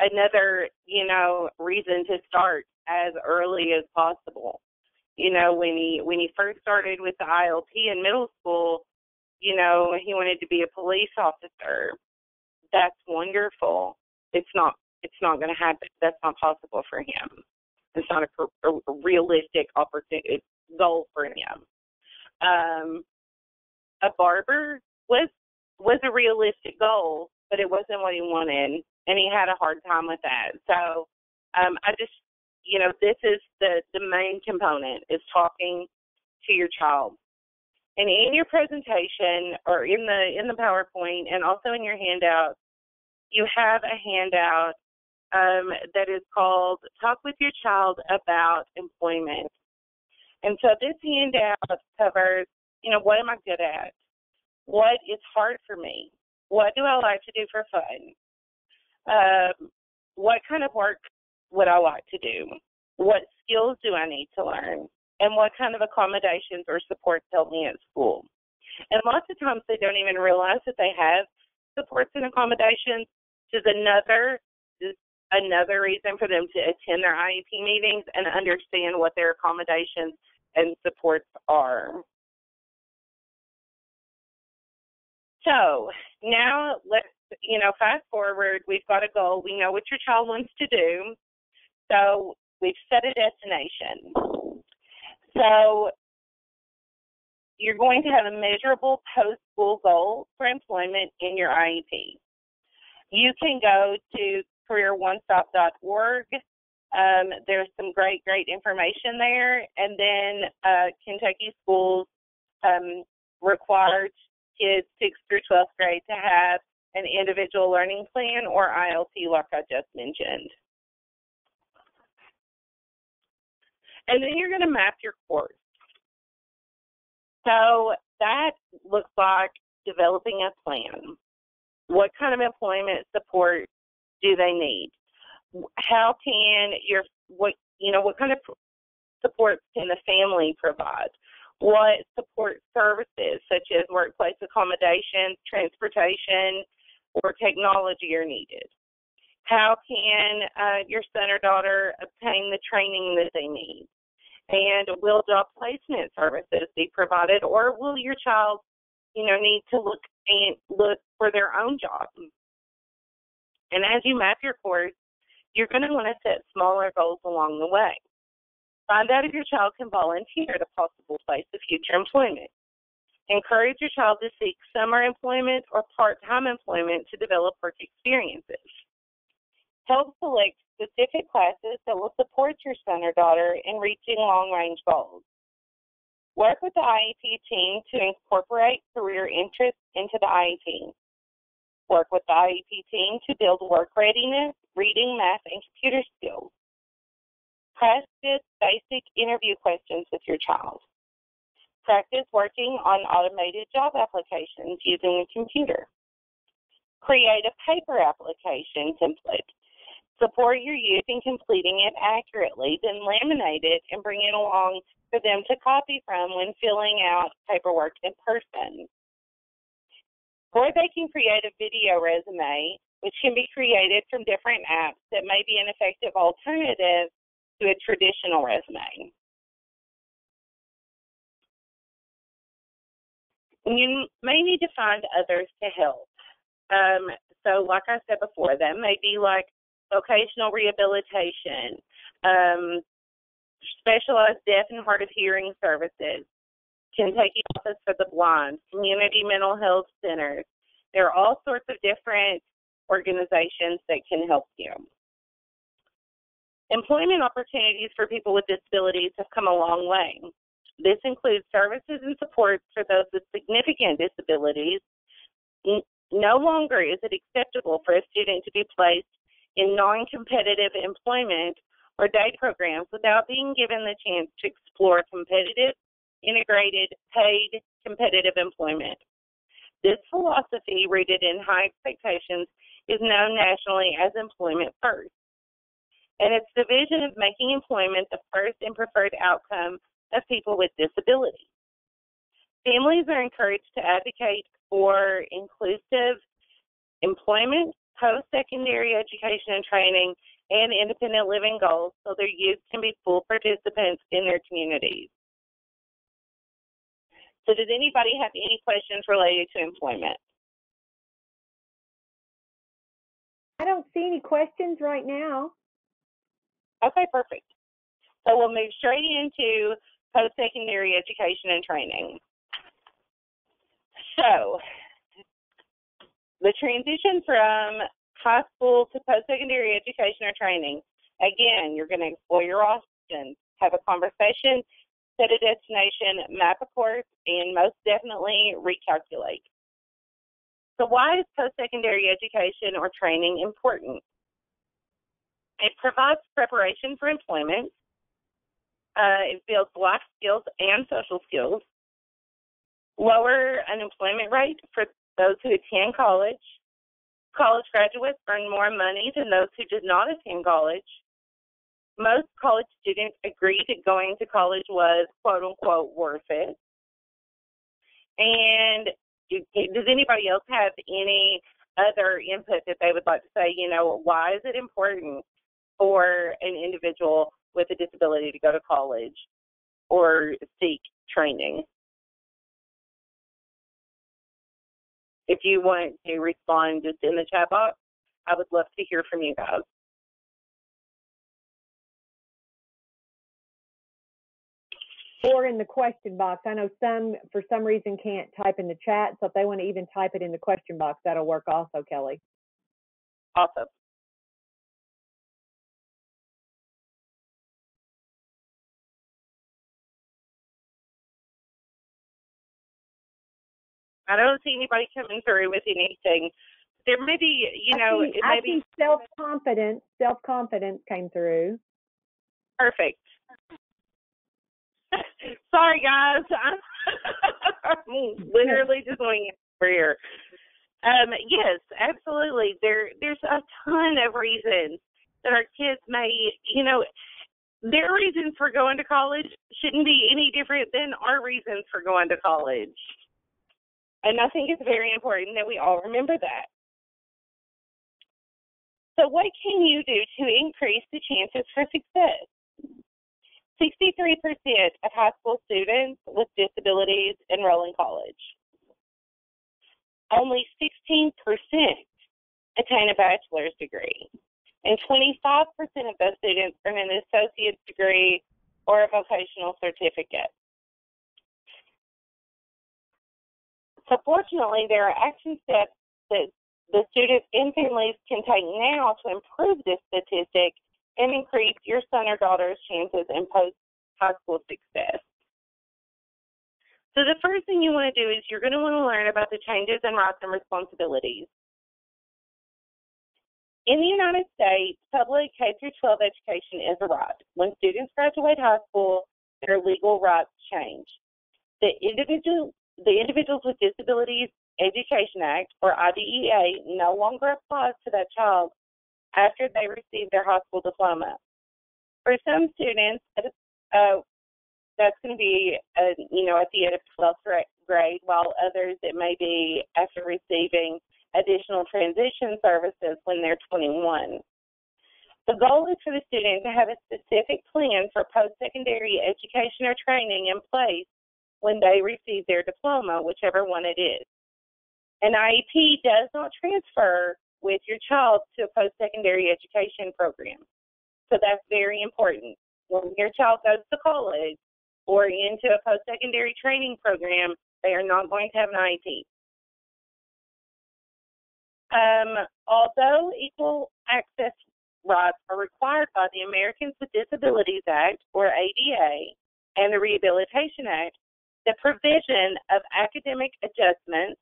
another, you know, reason to start as early as possible. You know, when he when he first started with the I L P in middle school, you know, he wanted to be a police officer. That's wonderful. It's not it's not going to happen. That's not possible for him. It's not a, a realistic opportunity. Goal for him. Um, a barber was was a realistic goal, but it wasn't what he wanted, and he had a hard time with that. So um, I just, you know, this is the, the main component is talking to your child. And in your presentation or in the in the PowerPoint and also in your handout, you have a handout um, that is called Talk with Your Child About Employment. And so this handout covers, you know, what am I good at? What is hard for me? What do I like to do for fun? Um, what kind of work would I like to do? What skills do I need to learn? And what kind of accommodations or supports help me at school? And lots of times they don't even realize that they have supports and accommodations, which is another just another reason for them to attend their I E P meetings and understand what their accommodations and supports are. So now let's, you know, fast forward, we've got a goal. We know what your child wants to do. So we've set a destination. So you're going to have a measurable post-school goal for employment in your I E P. You can go to career one stop dot org. Um, there's some great, great information there. And then uh, Kentucky schools um, require kids sixth through twelfth grade to have an individual learning plan or I L P like I just mentioned. And then you're going to map your course. So that looks like developing a plan. What kind of employment support do they need? How can your, what, you know, what kind of support can the family provide? What support services, such as workplace accommodations, transportation, or technology are needed? How can uh, your son or daughter obtain the training that they need? And will job placement services be provided, or will your child, you know, need to look and look for their own job? And as you map your course, you're going to want to set smaller goals along the way. Find out if your child can volunteer at a possible place of future employment. Encourage your child to seek summer employment or part-time employment to develop work experiences. Help select specific classes that will support your son or daughter in reaching long-range goals. Work with the I E P team to incorporate career interests into the I E P. Work with the I E P team to build work readiness, reading, math, and computer skills. Practice basic interview questions with your child. Practice working on automated job applications using a computer. Create a paper application template. Support your youth in completing it accurately, then laminate it and bring it along for them to copy from when filling out paperwork in person. Or they can create a video resume, which can be created from different apps that may be an effective alternative to a traditional resume. You may need to find others to help. Um, so like I said before, that may be like vocational rehabilitation, um, specialized deaf and hard of hearing services, Kentucky Office for the Blind, community mental health centers. There are all sorts of different organizations that can help you. Employment opportunities for people with disabilities have come a long way. This includes services and supports for those with significant disabilities. No longer is it acceptable for a student to be placed in non-competitive employment or day programs without being given the chance to explore competitive, integrated, paid, competitive employment. This philosophy, rooted in high expectations, is known nationally as employment first. And it's the vision of making employment the first and preferred outcome of people with disabilities. Families are encouraged to advocate for inclusive employment, post-secondary education and training, and independent living goals so their youth can be full participants in their communities. So does anybody have any questions related to employment? I don't see any questions right now. Okay, perfect. So we'll move straight into post-secondary education and training. So the transition from high school to post-secondary education or training, again, you're going to explore your options, have a conversation, set a destination, map a course, and most definitely recalculate. So why is post-secondary education or training important? It provides preparation for employment. Uh, it builds life skills and social skills. Lower unemployment rate for those who attend college. College graduates earn more money than those who did not attend college. Most college students agree that going to college was, quote unquote, worth it. And does anybody else have any other input that they would like to say, you know, why is it important for an individual with a disability to go to college or seek training? If you want to respond just in the chat box, I would love to hear from you guys. Or in the question box. I know some, for some reason, can't type in the chat, so if they want to even type it in the question box, that'll work also, Kelly. Awesome. I don't see anybody coming through with anything. There may be, you know, I see, it may I be see self-confidence. Self-confidence came through. Perfect. Sorry, guys. I'm, I'm literally just going over here. Um, yes, absolutely. There, there's a ton of reasons that our kids may, you know, their reasons for going to college shouldn't be any different than our reasons for going to college. And I think it's very important that we all remember that. So what can you do to increase the chances for success? sixty-three percent of high school students with disabilities enroll in college. Only sixteen percent attain a bachelor's degree. And twenty-five percent of those students earn an associate's degree or a vocational certificate. So fortunately, there are action steps that the students and families can take now to improve this statistic and increase your son or daughter's chances in post-high school success. So the first thing you want to do is you're going to want to learn about the changes in rights and responsibilities. In the United States, public K through twelve education is a right. When students graduate high school, their legal rights change. The individual The Individuals with Disabilities Education Act, or I D E A, no longer applies to that child after they receive their high school diploma. For some students, uh, that's going to be, uh, you know, at the end of twelfth grade, while others it may be after receiving additional transition services when they're twenty-one. The goal is for the student to have a specific plan for post-secondary education or training in place when they receive their diploma, whichever one it is. An I E P does not transfer with your child to a post-secondary education program. So that's very important. When your child goes to college or into a post-secondary training program, they are not going to have an I E P. Um, although equal access rights are required by the Americans with Disabilities Act, or A D A, and the Rehabilitation Act, the provision of academic adjustments,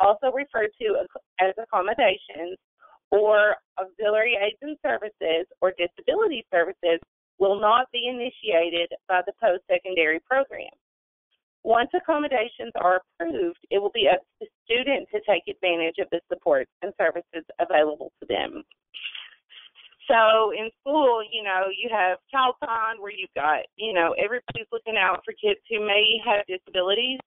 also referred to as accommodations, or auxiliary aids and services, or disability services, will not be initiated by the post-secondary program. Once accommodations are approved, it will be up to the student to take advantage of the supports and services available to them. So in school, you know, you have child find where you've got, you know, everybody's looking out for kids who may have disabilities.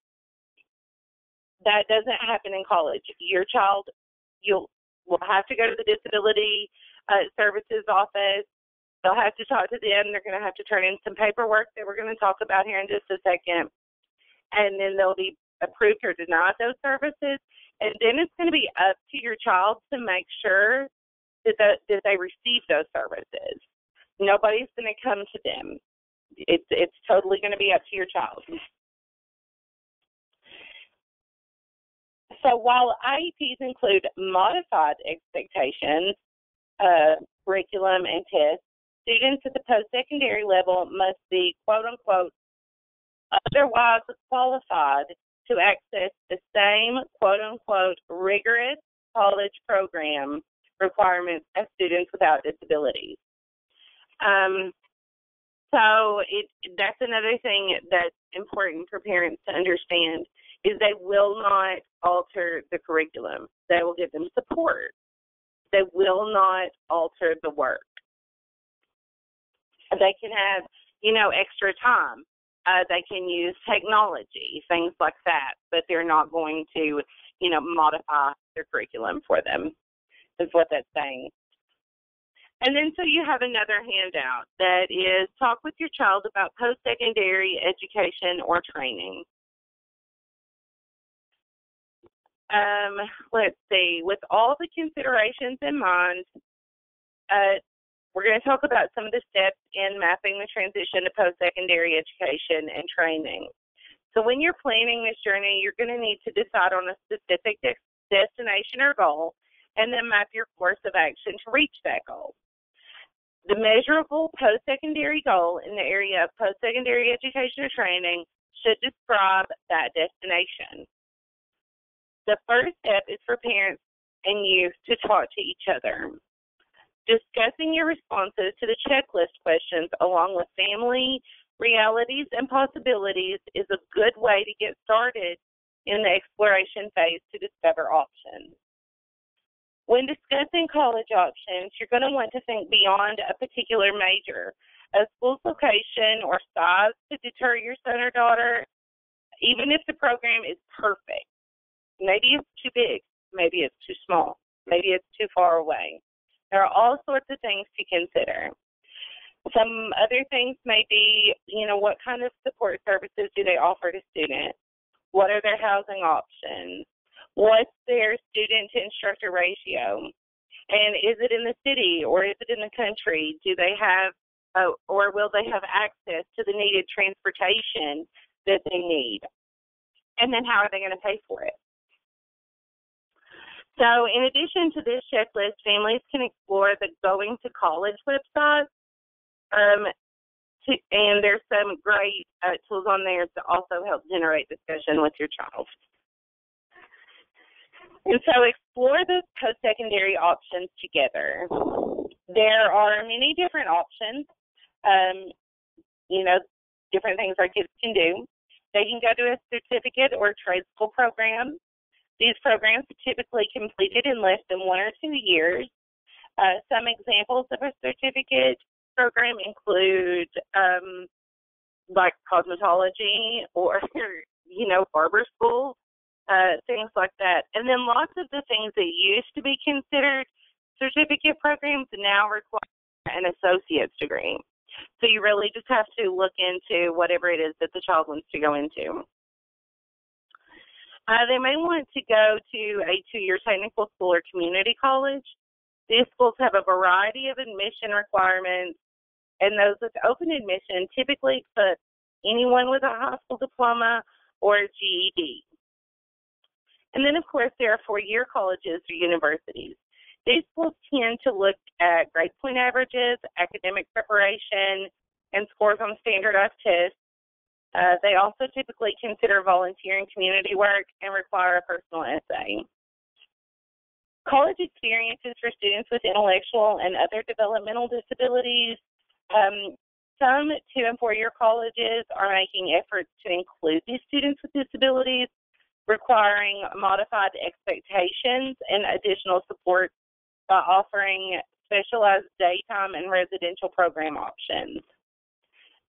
That doesn't happen in college. Your child, you'll will have to go to the disability uh, services office. They'll have to talk to them. They're going to have to turn in some paperwork that we're going to talk about here in just a second. And then they'll be approved or denied those services. And then it's going to be up to your child to make sure Did, the, did they receive those services? Nobody's going to come to them. It's, it's totally going to be up to your child. So while I E Ps include modified expectations, uh, curriculum, and tests, students at the post-secondary level must be, quote-unquote, otherwise qualified to access the same, quote-unquote, rigorous college program requirements of students without disabilities. Um, so it, that's another thing that's important for parents to understand is they will not alter the curriculum. They will give them support. They will not alter the work. They can have, you know, extra time. Uh, they can use technology, things like that, but they're not going to, you know, modify their curriculum for them, is what that's saying. And then so you have another handout that is talk with your child about post-secondary education or training. Um, let's see, with all the considerations in mind, uh, we're going to talk about some of the steps in mapping the transition to post-secondary education and training. So when you're planning this journey, you're going to need to decide on a specific de- destination or goal, and then map your course of action to reach that goal. The measurable post-secondary goal in the area of post-secondary education or training should describe that destination. The first step is for parents and youth to talk to each other, discussing your responses to the checklist questions along with family realities and possibilities is a good way to get started in the exploration phase to discover options. When discussing college options, you're going to want to think beyond a particular major. A school's location or size could deter your son or daughter, even if the program is perfect. Maybe it's too big. Maybe it's too small. Maybe it's too far away. There are all sorts of things to consider. Some other things may be, you know, what kind of support services do they offer to students? What are their housing options? What's their student-to-instructor ratio? And is it in the city or is it in the country? Do they have uh, or will they have access to the needed transportation that they need? And then how are they going to pay for it? So in addition to this checklist, families can explore the Going to College website, um, to, and there's some great uh, tools on there to also help generate discussion with your child. And so explore the post-secondary options together. There are many different options, um, you know, different things our kids can do. They can go to a certificate or trade school program. These programs are typically completed in less than one or two years. Uh, some examples of a certificate program include um, like cosmetology or, you know, barber school, uh, things like that. And then lots of the things that used to be considered certificate programs now require an associate's degree. So you really just have to look into whatever it is that the child wants to go into. Uh, they may want to go to a two-year technical school or community college. These schools have a variety of admission requirements, and those with open admission typically put anyone with a high school diploma or a G E D. And then, of course, there are four-year colleges or universities. These schools tend to look at grade point averages, academic preparation, and scores on standardized tests. Uh, they also typically consider volunteering community work and require a personal essay. College experiences for students with intellectual and other developmental disabilities. Um, some two- and four-year colleges are making efforts to include these students with disabilities, requiring modified expectations and additional support by offering specialized daytime and residential program options.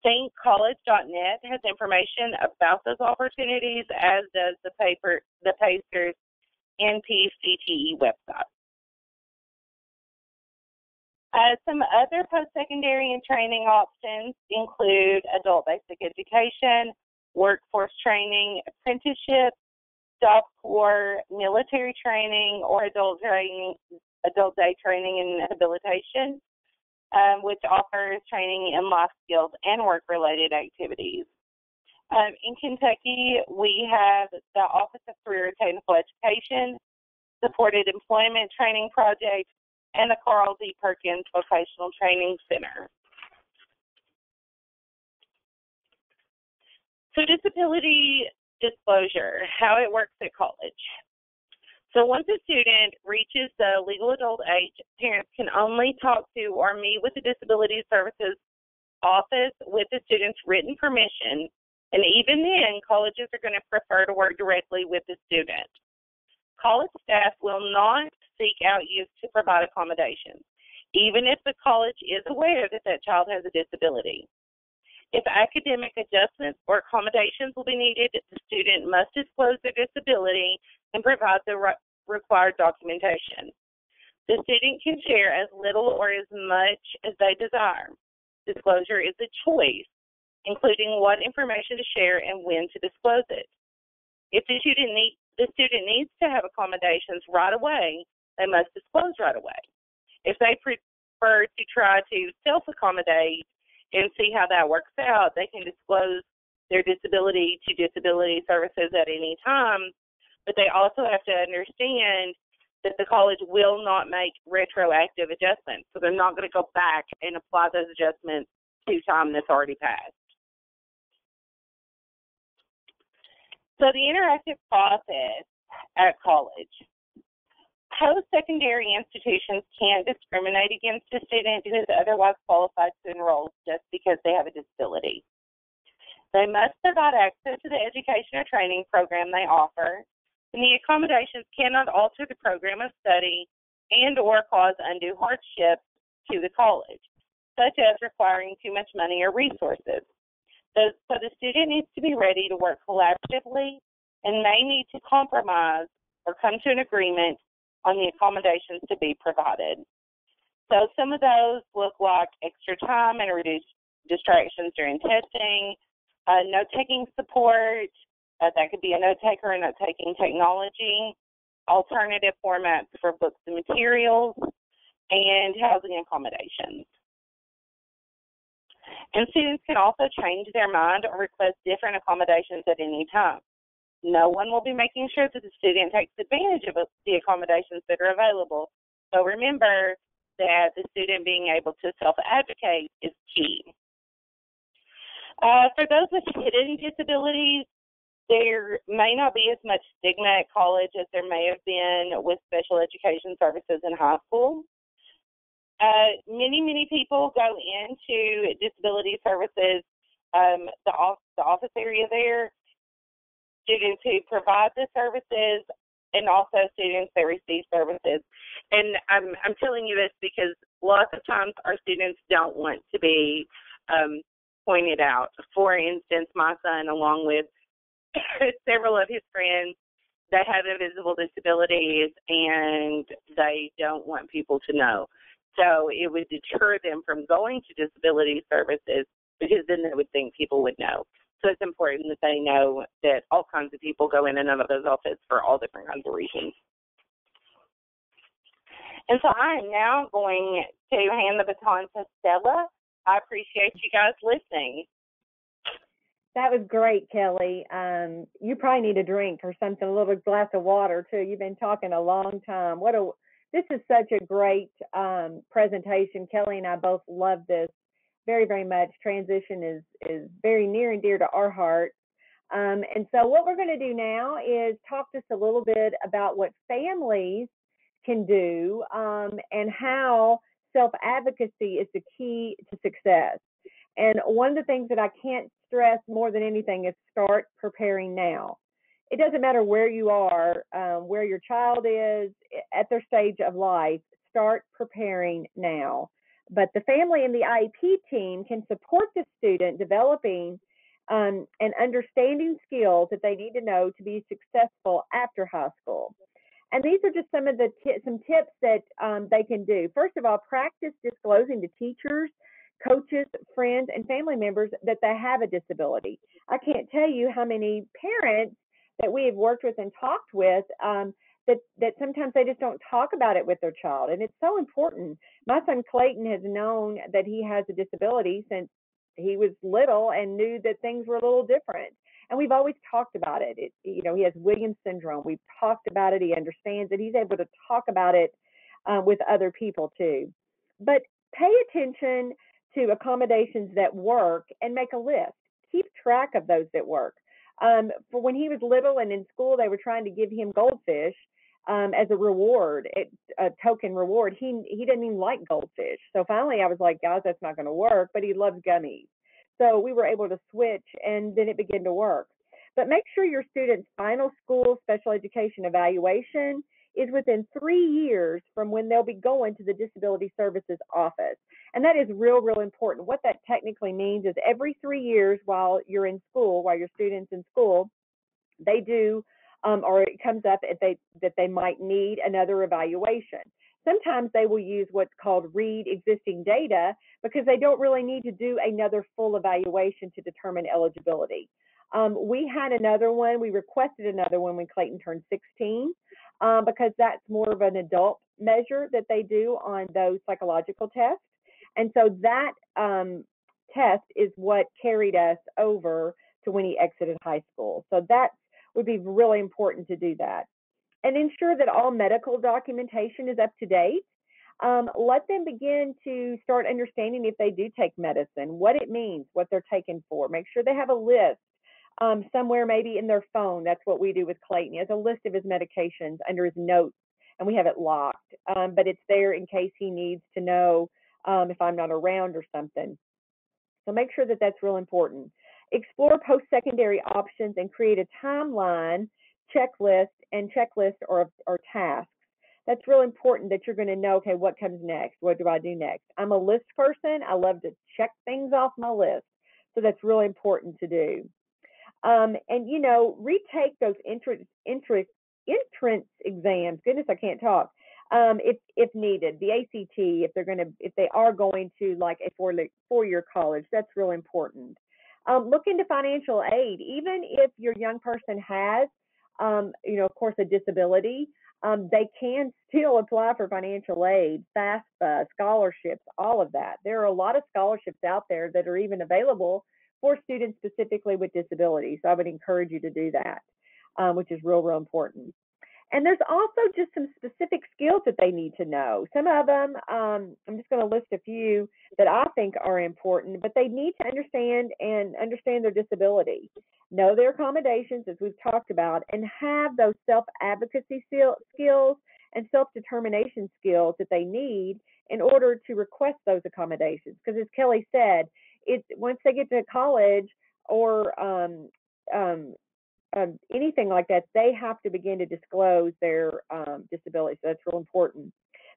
think college dot net has information about those opportunities, as does the paper, the PACER's N P C T E website. Uh, some other post-secondary and training options include adult basic education, workforce training, apprenticeship, job corps, military training, or adult training, adult day training and habilitation. Um, which offers training in life skills and work-related activities. Um, in Kentucky, we have the Office of Career and Technical Education, Supported Employment Training Project, and the Carl D. Perkins Vocational Training Center. So disability disclosure, how it works at college. So once a student reaches the legal adult age, parents can only talk to or meet with the Disability Services Office with the student's written permission, and even then, colleges are going to prefer to work directly with the student. College staff will not seek out youth to provide accommodations, even if the college is aware that that child has a disability. If academic adjustments or accommodations will be needed, the student must disclose their disability and provide the re- required documentation. The student can share as little or as much as they desire. Disclosure is a choice, including what information to share and when to disclose it. If the student, need, the student needs to have accommodations right away, they must disclose right away. If they prefer to try to self-accommodate and see how that works out, they can disclose their disability to disability services at any time, but they also have to understand that the college will not make retroactive adjustments, so they're not going to go back and apply those adjustments to time that's already passed. So the interactive process at college. Post-secondary institutions can't discriminate against a student who is otherwise qualified to enroll just because they have a disability. They must provide access to the education or training program they offer, and the accommodations cannot alter the program of study and or cause undue hardship to the college, such as requiring too much money or resources. So, so the student needs to be ready to work collaboratively and may need to compromise or come to an agreement on the accommodations to be provided. So some of those look like extra time and reduced distractions during testing, uh, note-taking support, uh, that could be a note-taker and note-taking technology, alternative formats for books and materials, and housing accommodations. And students can also change their mind or request different accommodations at any time. No one will be making sure that the student takes advantage of the accommodations that are available. So remember that the student being able to self-advocate is key. Uh, for those with hidden disabilities, there may not be as much stigma at college as there may have been with special education services in high school. Uh, many, many people go into disability services, um, the, off, the office area there, students who provide the services and also students that receive services. And I'm, I'm telling you this because lots of times our students don't want to be um, pointed out. For instance, my son, along with several of his friends, they have invisible disabilities and they don't want people to know. So it would deter them from going to disability services because then they would think people would know. So it's important that they know that all kinds of people go in and out of those offices for all different kinds of reasons. And so I am now going to hand the baton to Stella. I appreciate you guys listening. That was great, Kelly. Um, you probably need a drink or something, a little glass of water too. You've been talking a long time. What a this is such a great um, presentation. Kelly and I both love this. Very, very much. Transition is, is very near and dear to our heart. Um, and so what we're going to do now is talk just a little bit about what families can do um, and how self-advocacy is the key to success. And one of the things that I can't stress more than anything is start preparing now. It doesn't matter where you are, um, where your child is, at their stage of life, start preparing now. But the family and the I E P team can support the student developing um, and understanding skills that they need to know to be successful after high school. And these are just some of the t- some tips that um, they can do. First of all, practice disclosing to teachers, coaches, friends, and family members that they have a disability. I can't tell you how many parents that we have worked with and talked with um, That, that sometimes they just don't talk about it with their child. And it's so important. My son Clayton has known that he has a disability since he was little and knew that things were a little different. And we've always talked about it. It you know, he has Williams syndrome. We've talked about it. He understands it. He's able to talk about it uh, with other people too. But pay attention to accommodations that work and make a list. Keep track of those that work. Um, for when he was little and in school, they were trying to give him goldfish. Um, as a reward, it, a token reward. He he didn't even like goldfish. So finally I was like, guys, that's not going to work, but he loves gummies. So we were able to switch and then it began to work. But make sure your student's final school special education evaluation is within three years from when they'll be going to the Disability Services Office. And that is real, real important. What that technically means is every three years while you're in school, while your student's in school, they do, um, or it comes up that they, that they might need another evaluation. Sometimes they will use what's called read existing data because they don't really need to do another full evaluation to determine eligibility. Um, we had another one, we requested another one when Clayton turned sixteen um, because that's more of an adult measure that they do on those psychological tests. And so that um, test is what carried us over to when he exited high school. So that would be really important to do that. And ensure that all medical documentation is up to date. Um, let them begin to start understanding if they do take medicine, what it means, what they're taking for. Make sure they have a list um, somewhere, maybe in their phone. That's what we do with Clayton. He has a list of his medications under his notes, and we have it locked. Um, but it's there in case he needs to know um, if I'm not around or something. So make sure that that's real important. Explore post-secondary options and create a timeline, checklist, and checklist or, or tasks. That's real important that you're going to know, okay, what comes next? What do I do next? I'm a list person. I love to check things off my list. So that's really important to do. Um, and, you know, retake those entrance, entrance, entrance exams. Goodness, I can't talk. Um, if, if needed, the A C T, if they're going to, if they are going to like a four, four-year college, that's real important. Um, look into financial aid. Even if your young person has Um, you know, of course, a disability, um, they can still apply for financial aid, FAFSA, scholarships, all of that. There are a lot of scholarships out there that are even available for students specifically with disabilities. So I would encourage you to do that, um, which is real, real important. And there's also just some specific skills that they need to know. Some of them, um, I'm just going to list a few that I think are important, but they need to understand and understand their disability, know their accommodations, as we've talked about, and have those self-advocacy skills and self-determination skills that they need in order to request those accommodations. Because as Kelly said, it's, once they get to college or um, um, Um, anything like that, they have to begin to disclose their um, disability. So that's real important.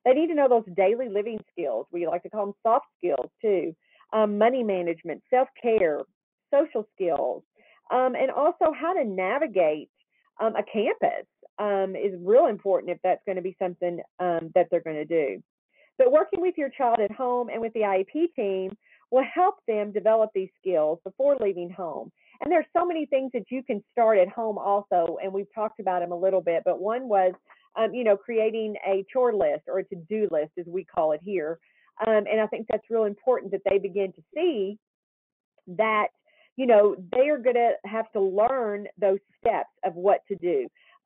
They need to know those daily living skills. We like to call them soft skills too. Um, money management, self-care, social skills, um, and also how to navigate um, a campus um, is real important if that's going to be something um, that they're going to do. But working with your child at home and with the I E P team will help them develop these skills before leaving home. And there's so many things that you can start at home also, and we've talked about them a little bit, but one was, um, you know, creating a chore list or a to-do list, as we call it here. Um, and I think that's real important that they begin to see that, you know, they are going to have to learn those steps of what to do.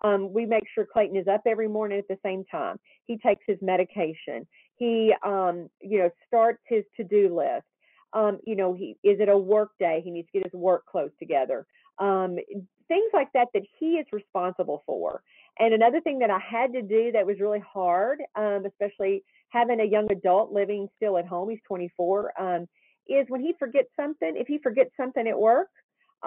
Um, we make sure Clayton is up every morning at the same time. He takes his medication. He, um, you know, starts his to-do list. Um, you know, he is it a work day? He needs to get his work clothes together. Um, things like that that he is responsible for. And another thing that I had to do that was really hard, um, especially having a young adult living still at home, he's twenty-four, um, is when he forgets something, if he forgets something at work,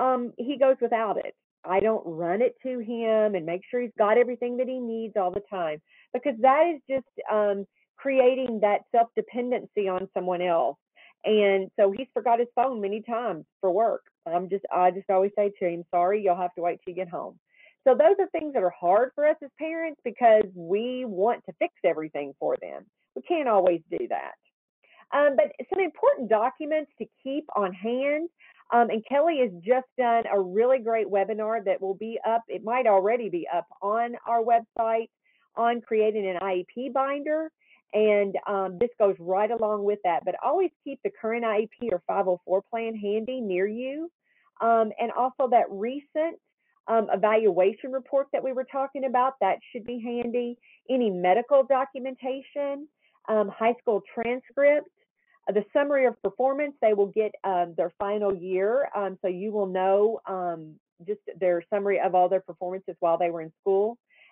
um, he goes without it. I don't run it to him and make sure he's got everything that he needs all the time, because that is just um, creating that self-dependency on someone else. And so he's forgot his phone many times for work. I'm just, I just always say to him, sorry, you'll have to wait till you get home. So those are things that are hard for us as parents because we want to fix everything for them. We can't always do that. Um, but some important documents to keep on hand. Um, and Kelly has just done a really great webinar that will be up. It might already be up on our website on creating an I E P binder. And um, this goes right along with that, but always keep the current I E P or five oh four plan handy near you. Um, and also that recent um, evaluation report that we were talking about, that should be handy. Any medical documentation, um, high school transcript, the summary of performance, they will get um, their final year. Um, so you will know um, just their summary of all their performances while they were in school.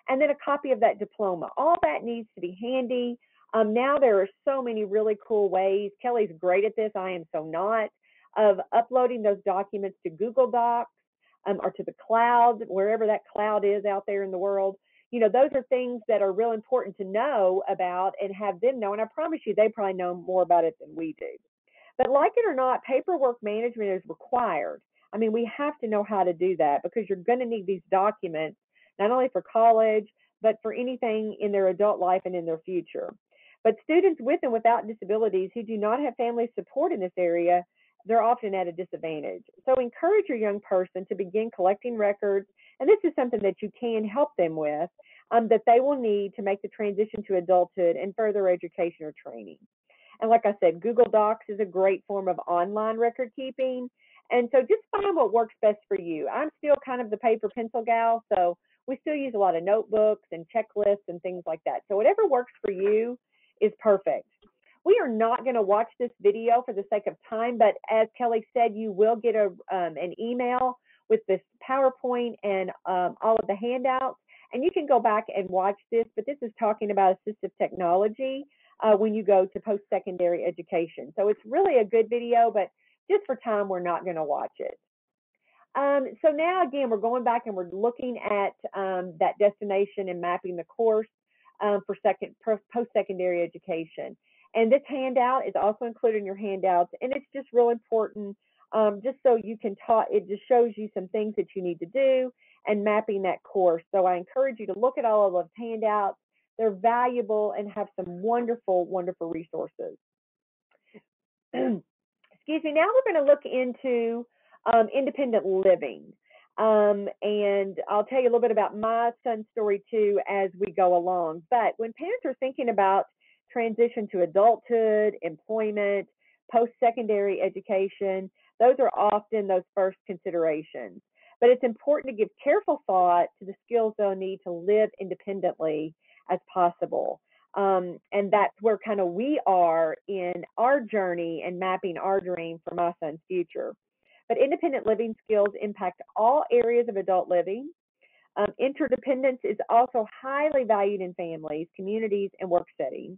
And then a copy of that diploma. All that needs to be handy. Um, now there are so many really cool ways. Kelly's great at this. I am so not, of uploading those documents to Google Docs um, or to the cloud, wherever that cloud is out there in the world. you know, those are things that are real important to know about and have them know. And I promise you, they probably know more about it than we do. But like it or not, paperwork management is required. I mean, we have to know how to do that because you're going to need these documents, not only for college, but for anything in their adult life and in their future. But students with and without disabilities who do not have family support in this area, they're often at a disadvantage. So encourage your young person to begin collecting records, and this is something that you can help them with, um, that they will need to make the transition to adulthood and further education or training. And like I said, Google Docs is a great form of online record keeping. And so just find what works best for you. I'm still kind of the paper pencil gal, so we still use a lot of notebooks and checklists and things like that. So whatever works for you is perfect. We are not going to watch this video for the sake of time, but as Kelly said, you will get a, um, an email with this PowerPoint and um, all of the handouts, and you can go back and watch this, but this is talking about assistive technology uh, when you go to post-secondary education. So it's really a good video, but just for time, we're not going to watch it. Um, so now, again, we're going back and we're looking at um, that destination and mapping the course um, for second post-secondary education. And this handout is also included in your handouts, and it's just real important um, just so you can talk. It just shows you some things that you need to do and mapping that course. So I encourage you to look at all of those handouts. They're valuable and have some wonderful, wonderful resources. Excuse me, now we're going to look into um, independent living. Um, and I'll tell you a little bit about my son's story too as we go along. But when parents are thinking about transition to adulthood, employment, post-secondary education, those are often those first considerations. But it's important to give careful thought to the skills they'll need to live independently as possible. Um, and that's where kind of we are in our journey and mapping our dream for my son's future. But independent living skills impact all areas of adult living. Um, interdependence is also highly valued in families, communities, and work settings.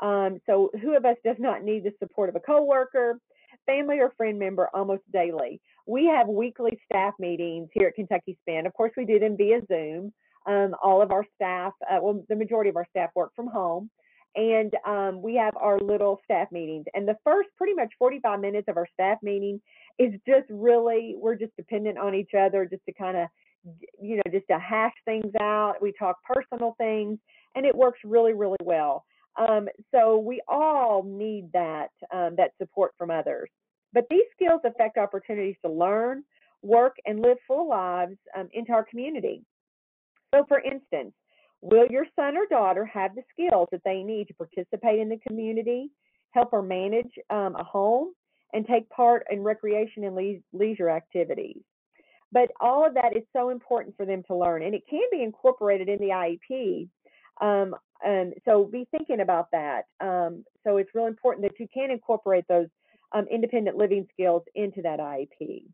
Um, so who of us does not need the support of a coworker, family, or friend member almost daily? We have weekly staff meetings here at Kentucky SPIN. Of course, we do them via Zoom. Um, all of our staff, uh, well, the majority of our staff work from home. And um, we have our little staff meetings. And the first pretty much forty-five minutes of our staff meeting is just really, we're just dependent on each other just to kind of, you know, just to hash things out. We talk personal things, and it works really, really well. Um, so we all need that, um, that support from others. But these skills affect opportunities to learn, work, and live full lives um, into our community. So for instance, will your son or daughter have the skills that they need to participate in the community, help or manage um, a home, and take part in recreation and le leisure activities? But all of that is so important for them to learn, and it can be incorporated in the I E P. Um, and so be thinking about that. Um, so it's really important that you can incorporate those um, independent living skills into that I E P.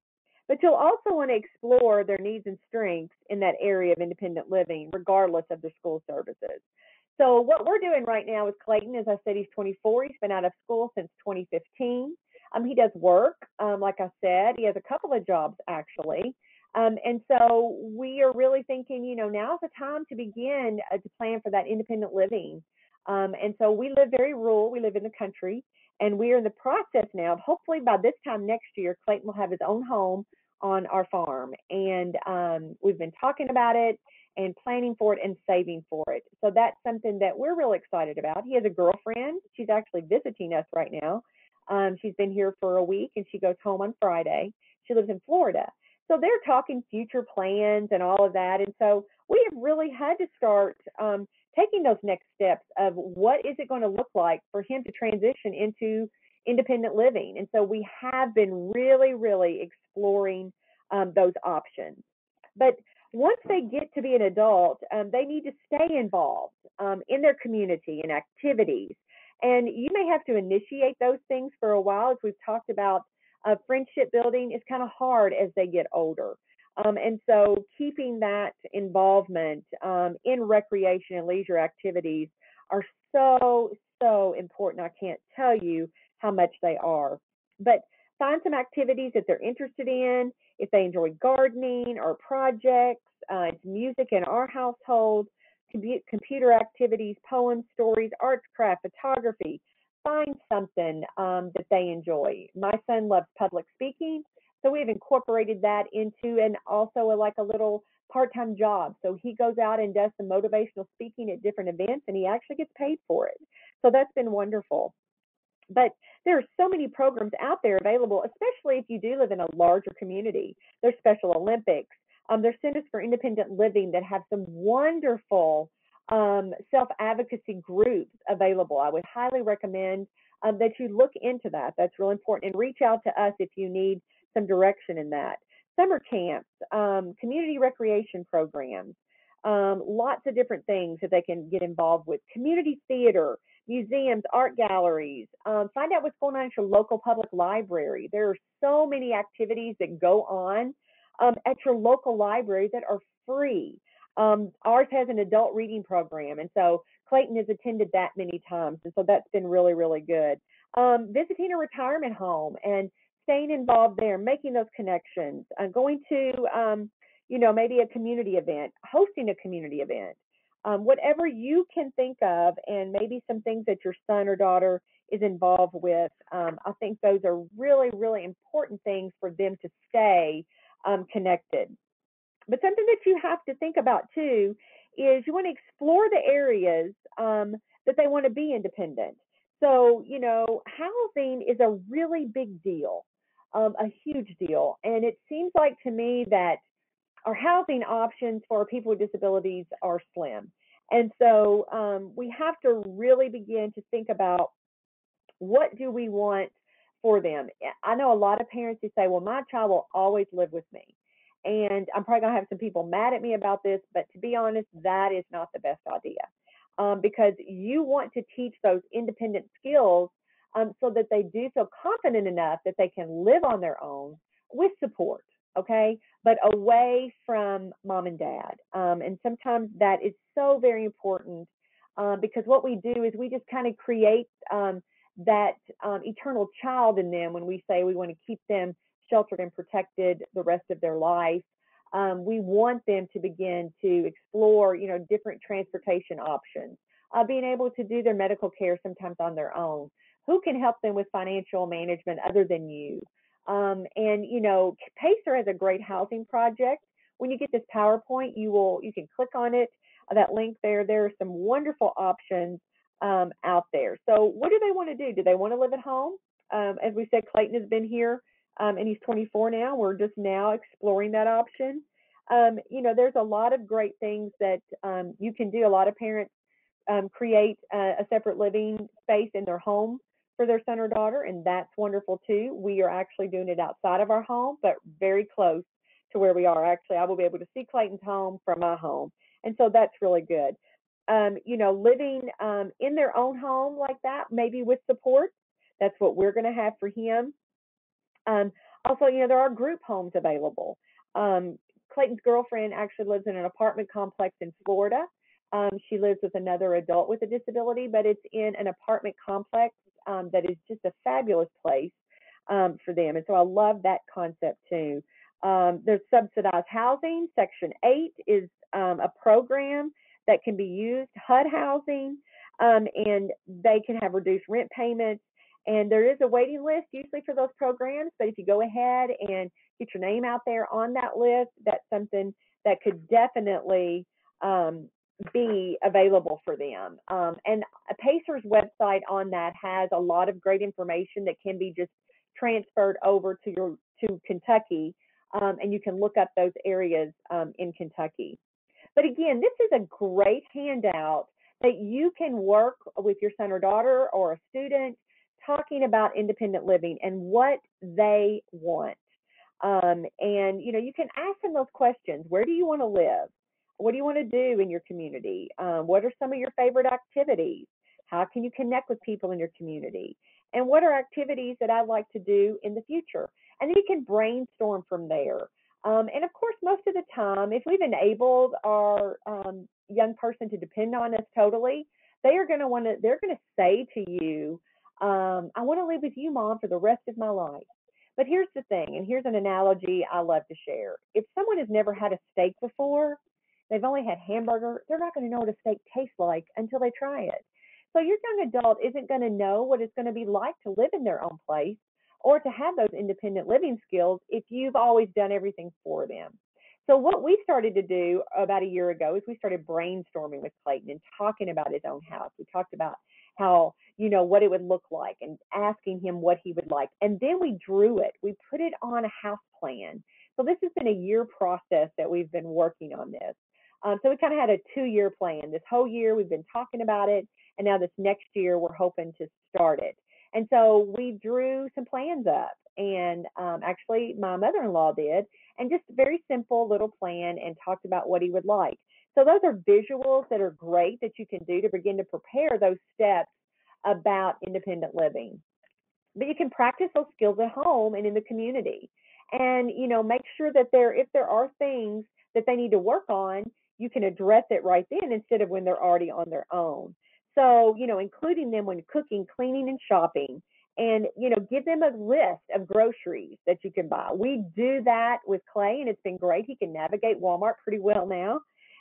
But you'll also want to explore their needs and strengths in that area of independent living, regardless of their school services. So what we're doing right now with Clayton, as I said, he's twenty-four. He's been out of school since twenty fifteen. Um, he does work, um, like I said. He has a couple of jobs, actually. Um, and so we are really thinking, you know, now's the time to begin uh, to plan for that independent living. Um, and so we live very rural. We live in the country. And we are in the process now of hopefully by this time next year, Clayton will have his own home on our farm. And um, we've been talking about it and planning for it and saving for it. So that's something that we're really excited about. He has a girlfriend. She's actually visiting us right now. Um, she's been here for a week, and she goes home on Friday. She lives in Florida. So they're talking future plans and all of that. And so we have really had to start um, taking those next steps of what is it going to look like for him to transition into independent living. And so we have been really, really exploring um, those options. But once they get to be an adult, um, they need to stay involved um, in their community and activities. And you may have to initiate those things for a while. As we've talked about, uh, friendship building is kind of hard as they get older. Um, and so keeping that involvement um, in recreation and leisure activities are so, so important. I can't tell you how much they are. But find some activities that they're interested in. If they enjoy gardening or projects, uh, it's music in our household. computer activities, poems, stories, arts, craft, photography. Find something um, that they enjoy. My son loves public speaking, so we've incorporated that into, and also a, like a little part-time job. So he goes out and does some motivational speaking at different events, and he actually gets paid for it. So that's been wonderful. But there are so many programs out there available, especially if you do live in a larger community. There's Special Olympics. Um, there's Centers for Independent Living that have some wonderful um, self-advocacy groups available. I would highly recommend um, that you look into that. That's really important. And reach out to us if you need some direction in that. Summer camps, um, community recreation programs, um, lots of different things that they can get involved with. Community theater, museums, art galleries. Um, find out what's going on at your local public library. There are so many activities that go on um, at your local library that are free. Um, ours has an adult reading program, and so Clayton has attended that many times, and so that's been really, really good. Um, visiting a retirement home and staying involved there, making those connections, uh, going to, um, you know, maybe a community event, hosting a community event, um, whatever you can think of, and maybe some things that your son or daughter is involved with. Um, I think those are really, really important things for them to stay um, connected. But something that you have to think about too is you want to explore the areas um, that they want to be independent. So, you know, housing is a really big deal. Um, a huge deal. And it seems like to me that our housing options for people with disabilities are slim. And so um, we have to really begin to think about what do we want for them. I know a lot of parents who say, well, my child will always live with me. And I'm probably going to have some people mad at me about this, but to be honest, that is not the best idea um, because you want to teach those independent skills Um, so that they do feel confident enough that they can live on their own with support, okay, but away from mom and dad. Um, and sometimes that is so very important uh, because what we do is we just kind of create um, that um, eternal child in them when we say we want to keep them sheltered and protected the rest of their life. Um, we want them to begin to explore, you know, different transportation options, uh, being able to do their medical care sometimes on their own. Who can help them with financial management other than you? Um, and, you know, PACER has a great housing project. When you get this PowerPoint, you will you can click on it, uh, that link there. There are some wonderful options um, out there. So what do they want to do? Do they want to live at home? Um, as we said, Clayton has been here, um, and he's twenty-four now. We're just now exploring that option. Um, you know, there's a lot of great things that um, you can do. A lot of parents um, create a, a separate living space in their home for their son or daughter, and that's wonderful too. We are actually doing it outside of our home, but very close to where we are. Actually, I will be able to see Clayton's home from my home, and so that's really good. Um, you know, living um, in their own home like that, maybe with support, that's what we're going to have for him. Um, also, you know, there are group homes available. Um, Clayton's girlfriend actually lives in an apartment complex in Florida. Um, she lives with another adult with a disability, but it's in an apartment complex. Um, that is just a fabulous place um, for them. And so I love that concept too. Um, there's subsidized housing. Section eight is um, a program that can be used, H U D housing, um, and they can have reduced rent payments. And there is a waiting list usually for those programs, but if you go ahead and get your name out there on that list, that's something that could definitely um, be available for them. Um, and PACER's website on that has a lot of great information that can be just transferred over to your to Kentucky, um, and you can look up those areas um, in Kentucky. But again, this is a great handout that you can work with your son or daughter or a student talking about independent living and what they want. Um, and, you know, you can ask them those questions. Where do you want to live? What do you want to do in your community? Um, what are some of your favorite activities? How can you connect with people in your community? And what are activities that I'd like to do in the future? And then you can brainstorm from there. Um, and of course, most of the time, if we've enabled our um, young person to depend on us totally, they are going to want to, they're going to say to you, um, I want to live with you, Mom, for the rest of my life. But here's the thing, and here's an analogy I love to share. If someone has never had a steak before, they've only had hamburger, they're not going to know what a steak tastes like until they try it. So your young adult isn't going to know what it's going to be like to live in their own place or to have those independent living skills if you've always done everything for them. So what we started to do about a year ago is we started brainstorming with Clayton and talking about his own house. We talked about how, you know, what it would look like and asking him what he would like. And then we drew it. We put it on a house plan. So this has been a year process that we've been working on this. Um, so we kind of had a two-year plan. This whole year we've been talking about it. And now this next year we're hoping to start it. And so we drew some plans up. And um, actually my mother-in-law did. And just a very simple little plan and talked about what he would like. So those are visuals that are great that you can do to begin to prepare those steps about independent living. But you can practice those skills at home and in the community. And, you know, make sure that there, if there are things that they need to work on, you can address it right then instead of when they're already on their own. So, you know, including them when cooking, cleaning, and shopping. And, you know, give them a list of groceries that you can buy. We do that with Clay, and it's been great. He can navigate Walmart pretty well now.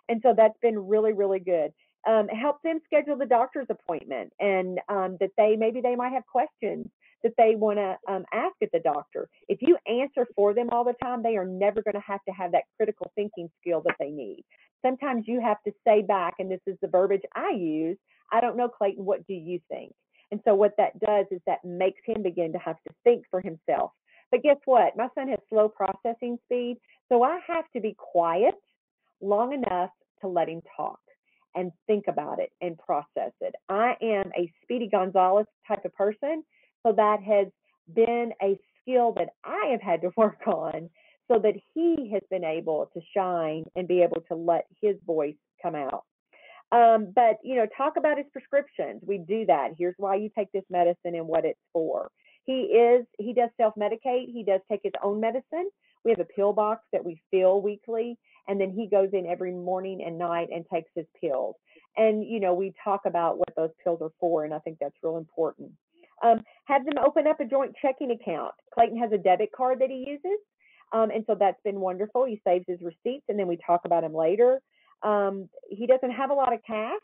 And so that's been really, really good. Um, help them schedule the doctor's appointment, and um, that they maybe they might have questions that they want to um, ask at the doctor. If you answer for them all the time, they are never going to have to have that critical thinking skill that they need. Sometimes you have to say back, and this is the verbiage I use, I don't know, Clayton, what do you think? And so what that does is that makes him begin to have to think for himself. But guess what? My son has slow processing speed, so I have to be quiet long enough to let him talk and think about it and process it. I am a Speedy Gonzalez type of person, so that has been a skill that I have had to work on so that he has been able to shine and be able to let his voice come out. Um, but, you know, talk about his prescriptions. We do that. Here's why you take this medicine and what it's for. He is, he does self-medicate. He does take his own medicine. We have a pill box that we fill weekly, and then he goes in every morning and night and takes his pills. And, you know, we talk about what those pills are for, and I think that's real important. Um, have them open up a joint checking account. Clayton has a debit card that he uses, um, and so that's been wonderful. He saves his receipts, and then we talk about him later. Um, he doesn't have a lot of cash.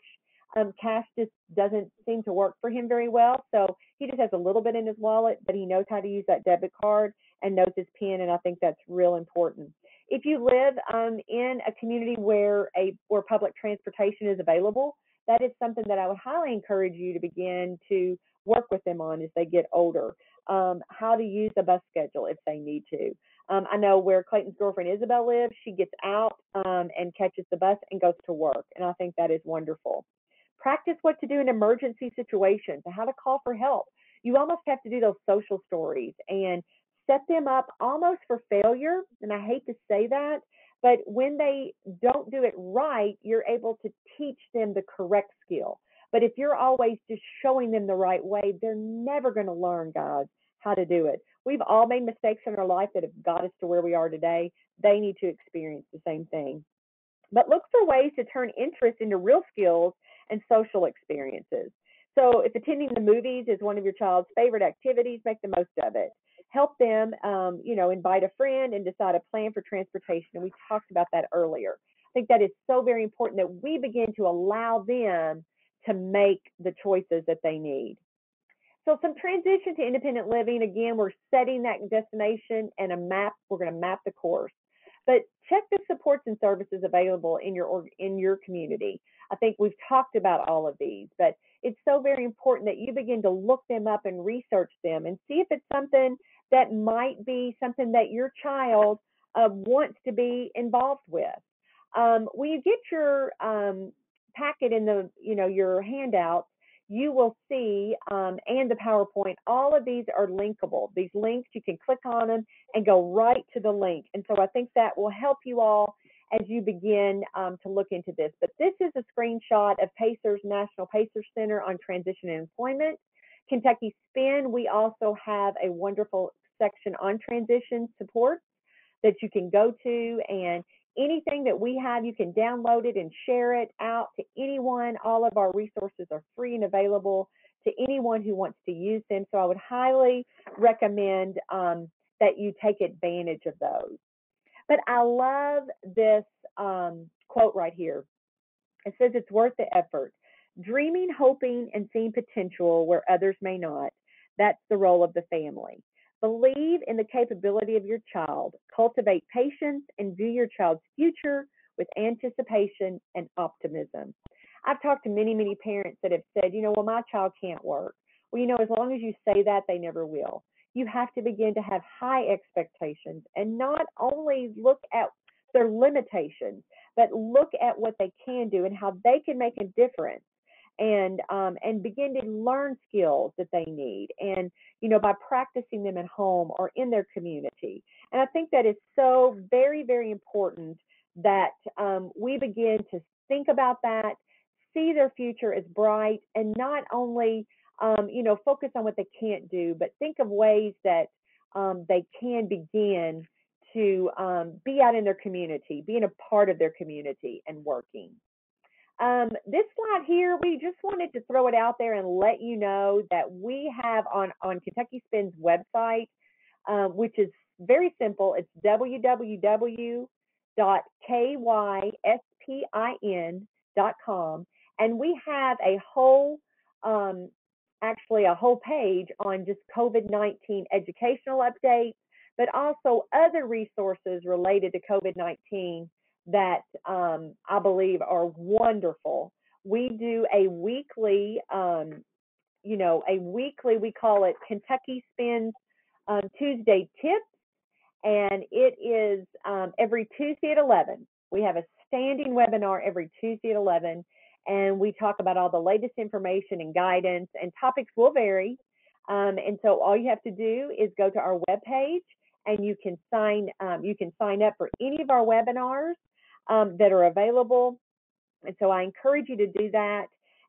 Um, cash just doesn't seem to work for him very well. So he just has a little bit in his wallet, but he knows how to use that debit card and knows his PIN. And I think that's real important. If you live um, in a community where a where public transportation is available, that is something that I would highly encourage you to begin to work with them on as they get older. Um, how to use a bus schedule if they need to. Um, I know where Clayton's girlfriend Isabel lives, she gets out um, and catches the bus and goes to work. And I think that is wonderful. Practice what to do in emergency situations and how to call for help. You almost have to do those social stories and set them up almost for failure. And I hate to say that, but when they don't do it right, you're able to teach them the correct skill. But if you're always just showing them the right way, they're never going to learn, guys, how to do it. We've all made mistakes in our life that have got us to where we are today. They need to experience the same thing. But look for ways to turn interest into real skills and social experiences. So if attending the movies is one of your child's favorite activities, make the most of it. Help them, um, you know, invite a friend and decide a plan for transportation. And we talked about that earlier. I think that is so very important that we begin to allow them to make the choices that they need. So some transition to independent living. Again, we're setting that destination and a map. We're going to map the course. But check the supports and services available in your in your community. I think we've talked about all of these, but it's so very important that you begin to look them up and research them and see if it's something that might be something that your child uh, wants to be involved with. Um, when you get your um, packet in the, you know, your handouts, you will see, um, and the PowerPoint, all of these are linkable. These links, you can click on them and go right to the link. And so I think that will help you all as you begin um, to look into this. But this is a screenshot of PACER's National PACER Center on Transition and Employment. Kentucky SPIN, we also have a wonderful section on transition support that you can go to, and anything that we have, you can download it and share it out to anyone. All of our resources are free and available to anyone who wants to use them. So I would highly recommend um, that you take advantage of those. But I love this um, quote right here. It says it's worth the effort. Dreaming, hoping, and seeing potential where others may not. That's the role of the family. Believe in the capability of your child. Cultivate patience and view your child's future with anticipation and optimism. I've talked to many, many parents that have said, you know, well, my child can't work. Well, you know, as long as you say that, they never will. You have to begin to have high expectations and not only look at their limitations, but look at what they can do and how they can make a difference, and um, and begin to learn skills that they need, and, you know, by practicing them at home or in their community. And I think that is so very, very important that um, we begin to think about that, see their future as bright, and not only, um, you know, focus on what they can't do, but think of ways that um, they can begin to um, be out in their community, being a part of their community and working. Um, this slide here, we just wanted to throw it out there and let you know that we have on, on Kentucky Spin's website, uh, which is very simple. It's w w w dot k y spin dot com. And we have a whole, um, actually a whole page on just COVID nineteen educational updates, but also other resources related to COVID nineteen that um, I believe are wonderful. We do a weekly, um, you know, a weekly, we call it Kentucky Spins um, Tuesday Tips, and it is um, every Tuesday at eleven. We have a standing webinar every Tuesday at eleven, and we talk about all the latest information and guidance, and topics will vary. Um, and so all you have to do is go to our webpage, and you can sign, um, you can sign up for any of our webinars um, that are available. And so I encourage you to do that.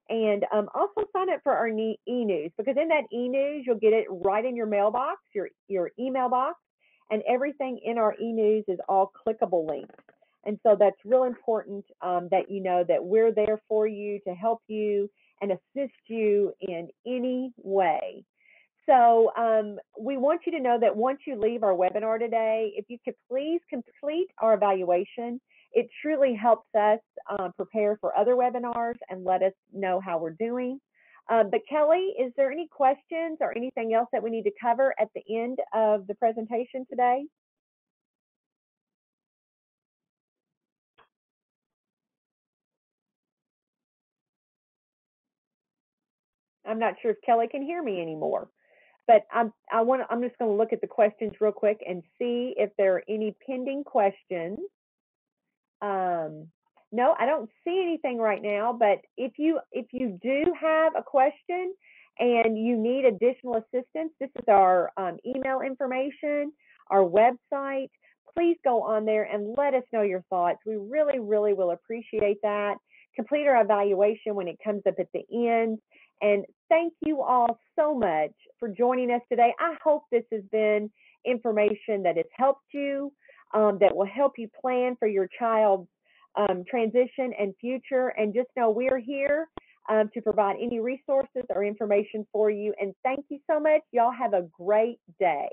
And um, also sign up for our e-news, because in that e-news, you'll get it right in your mailbox, your, your email box, and everything in our e-news is all clickable links. And so that's real important um, that you know that we're there for you to help you and assist you in any way. So um, we want you to know that once you leave our webinar today, if you could please complete our evaluation, it truly helps us um, prepare for other webinars and let us know how we're doing. Um, but Kelly, is there any questions or anything else that we need to cover at the end of the presentation today? I'm not sure if Kelly can hear me anymore. But I'm, I want I'm just going to look at the questions real quick and see if there are any pending questions. Um, no, I don't see anything right now. But if you if you do have a question and you need additional assistance, this is our um, email information, our website. Please go on there and let us know your thoughts. We really, really will appreciate that. Complete our evaluation when it comes up at the end. And thank you all so much for joining us today. I hope this has been information that has helped you, um, that will help you plan for your child's um, transition and future. And just know we're here um, to provide any resources or information for you. And thank you so much. Y'all have a great day.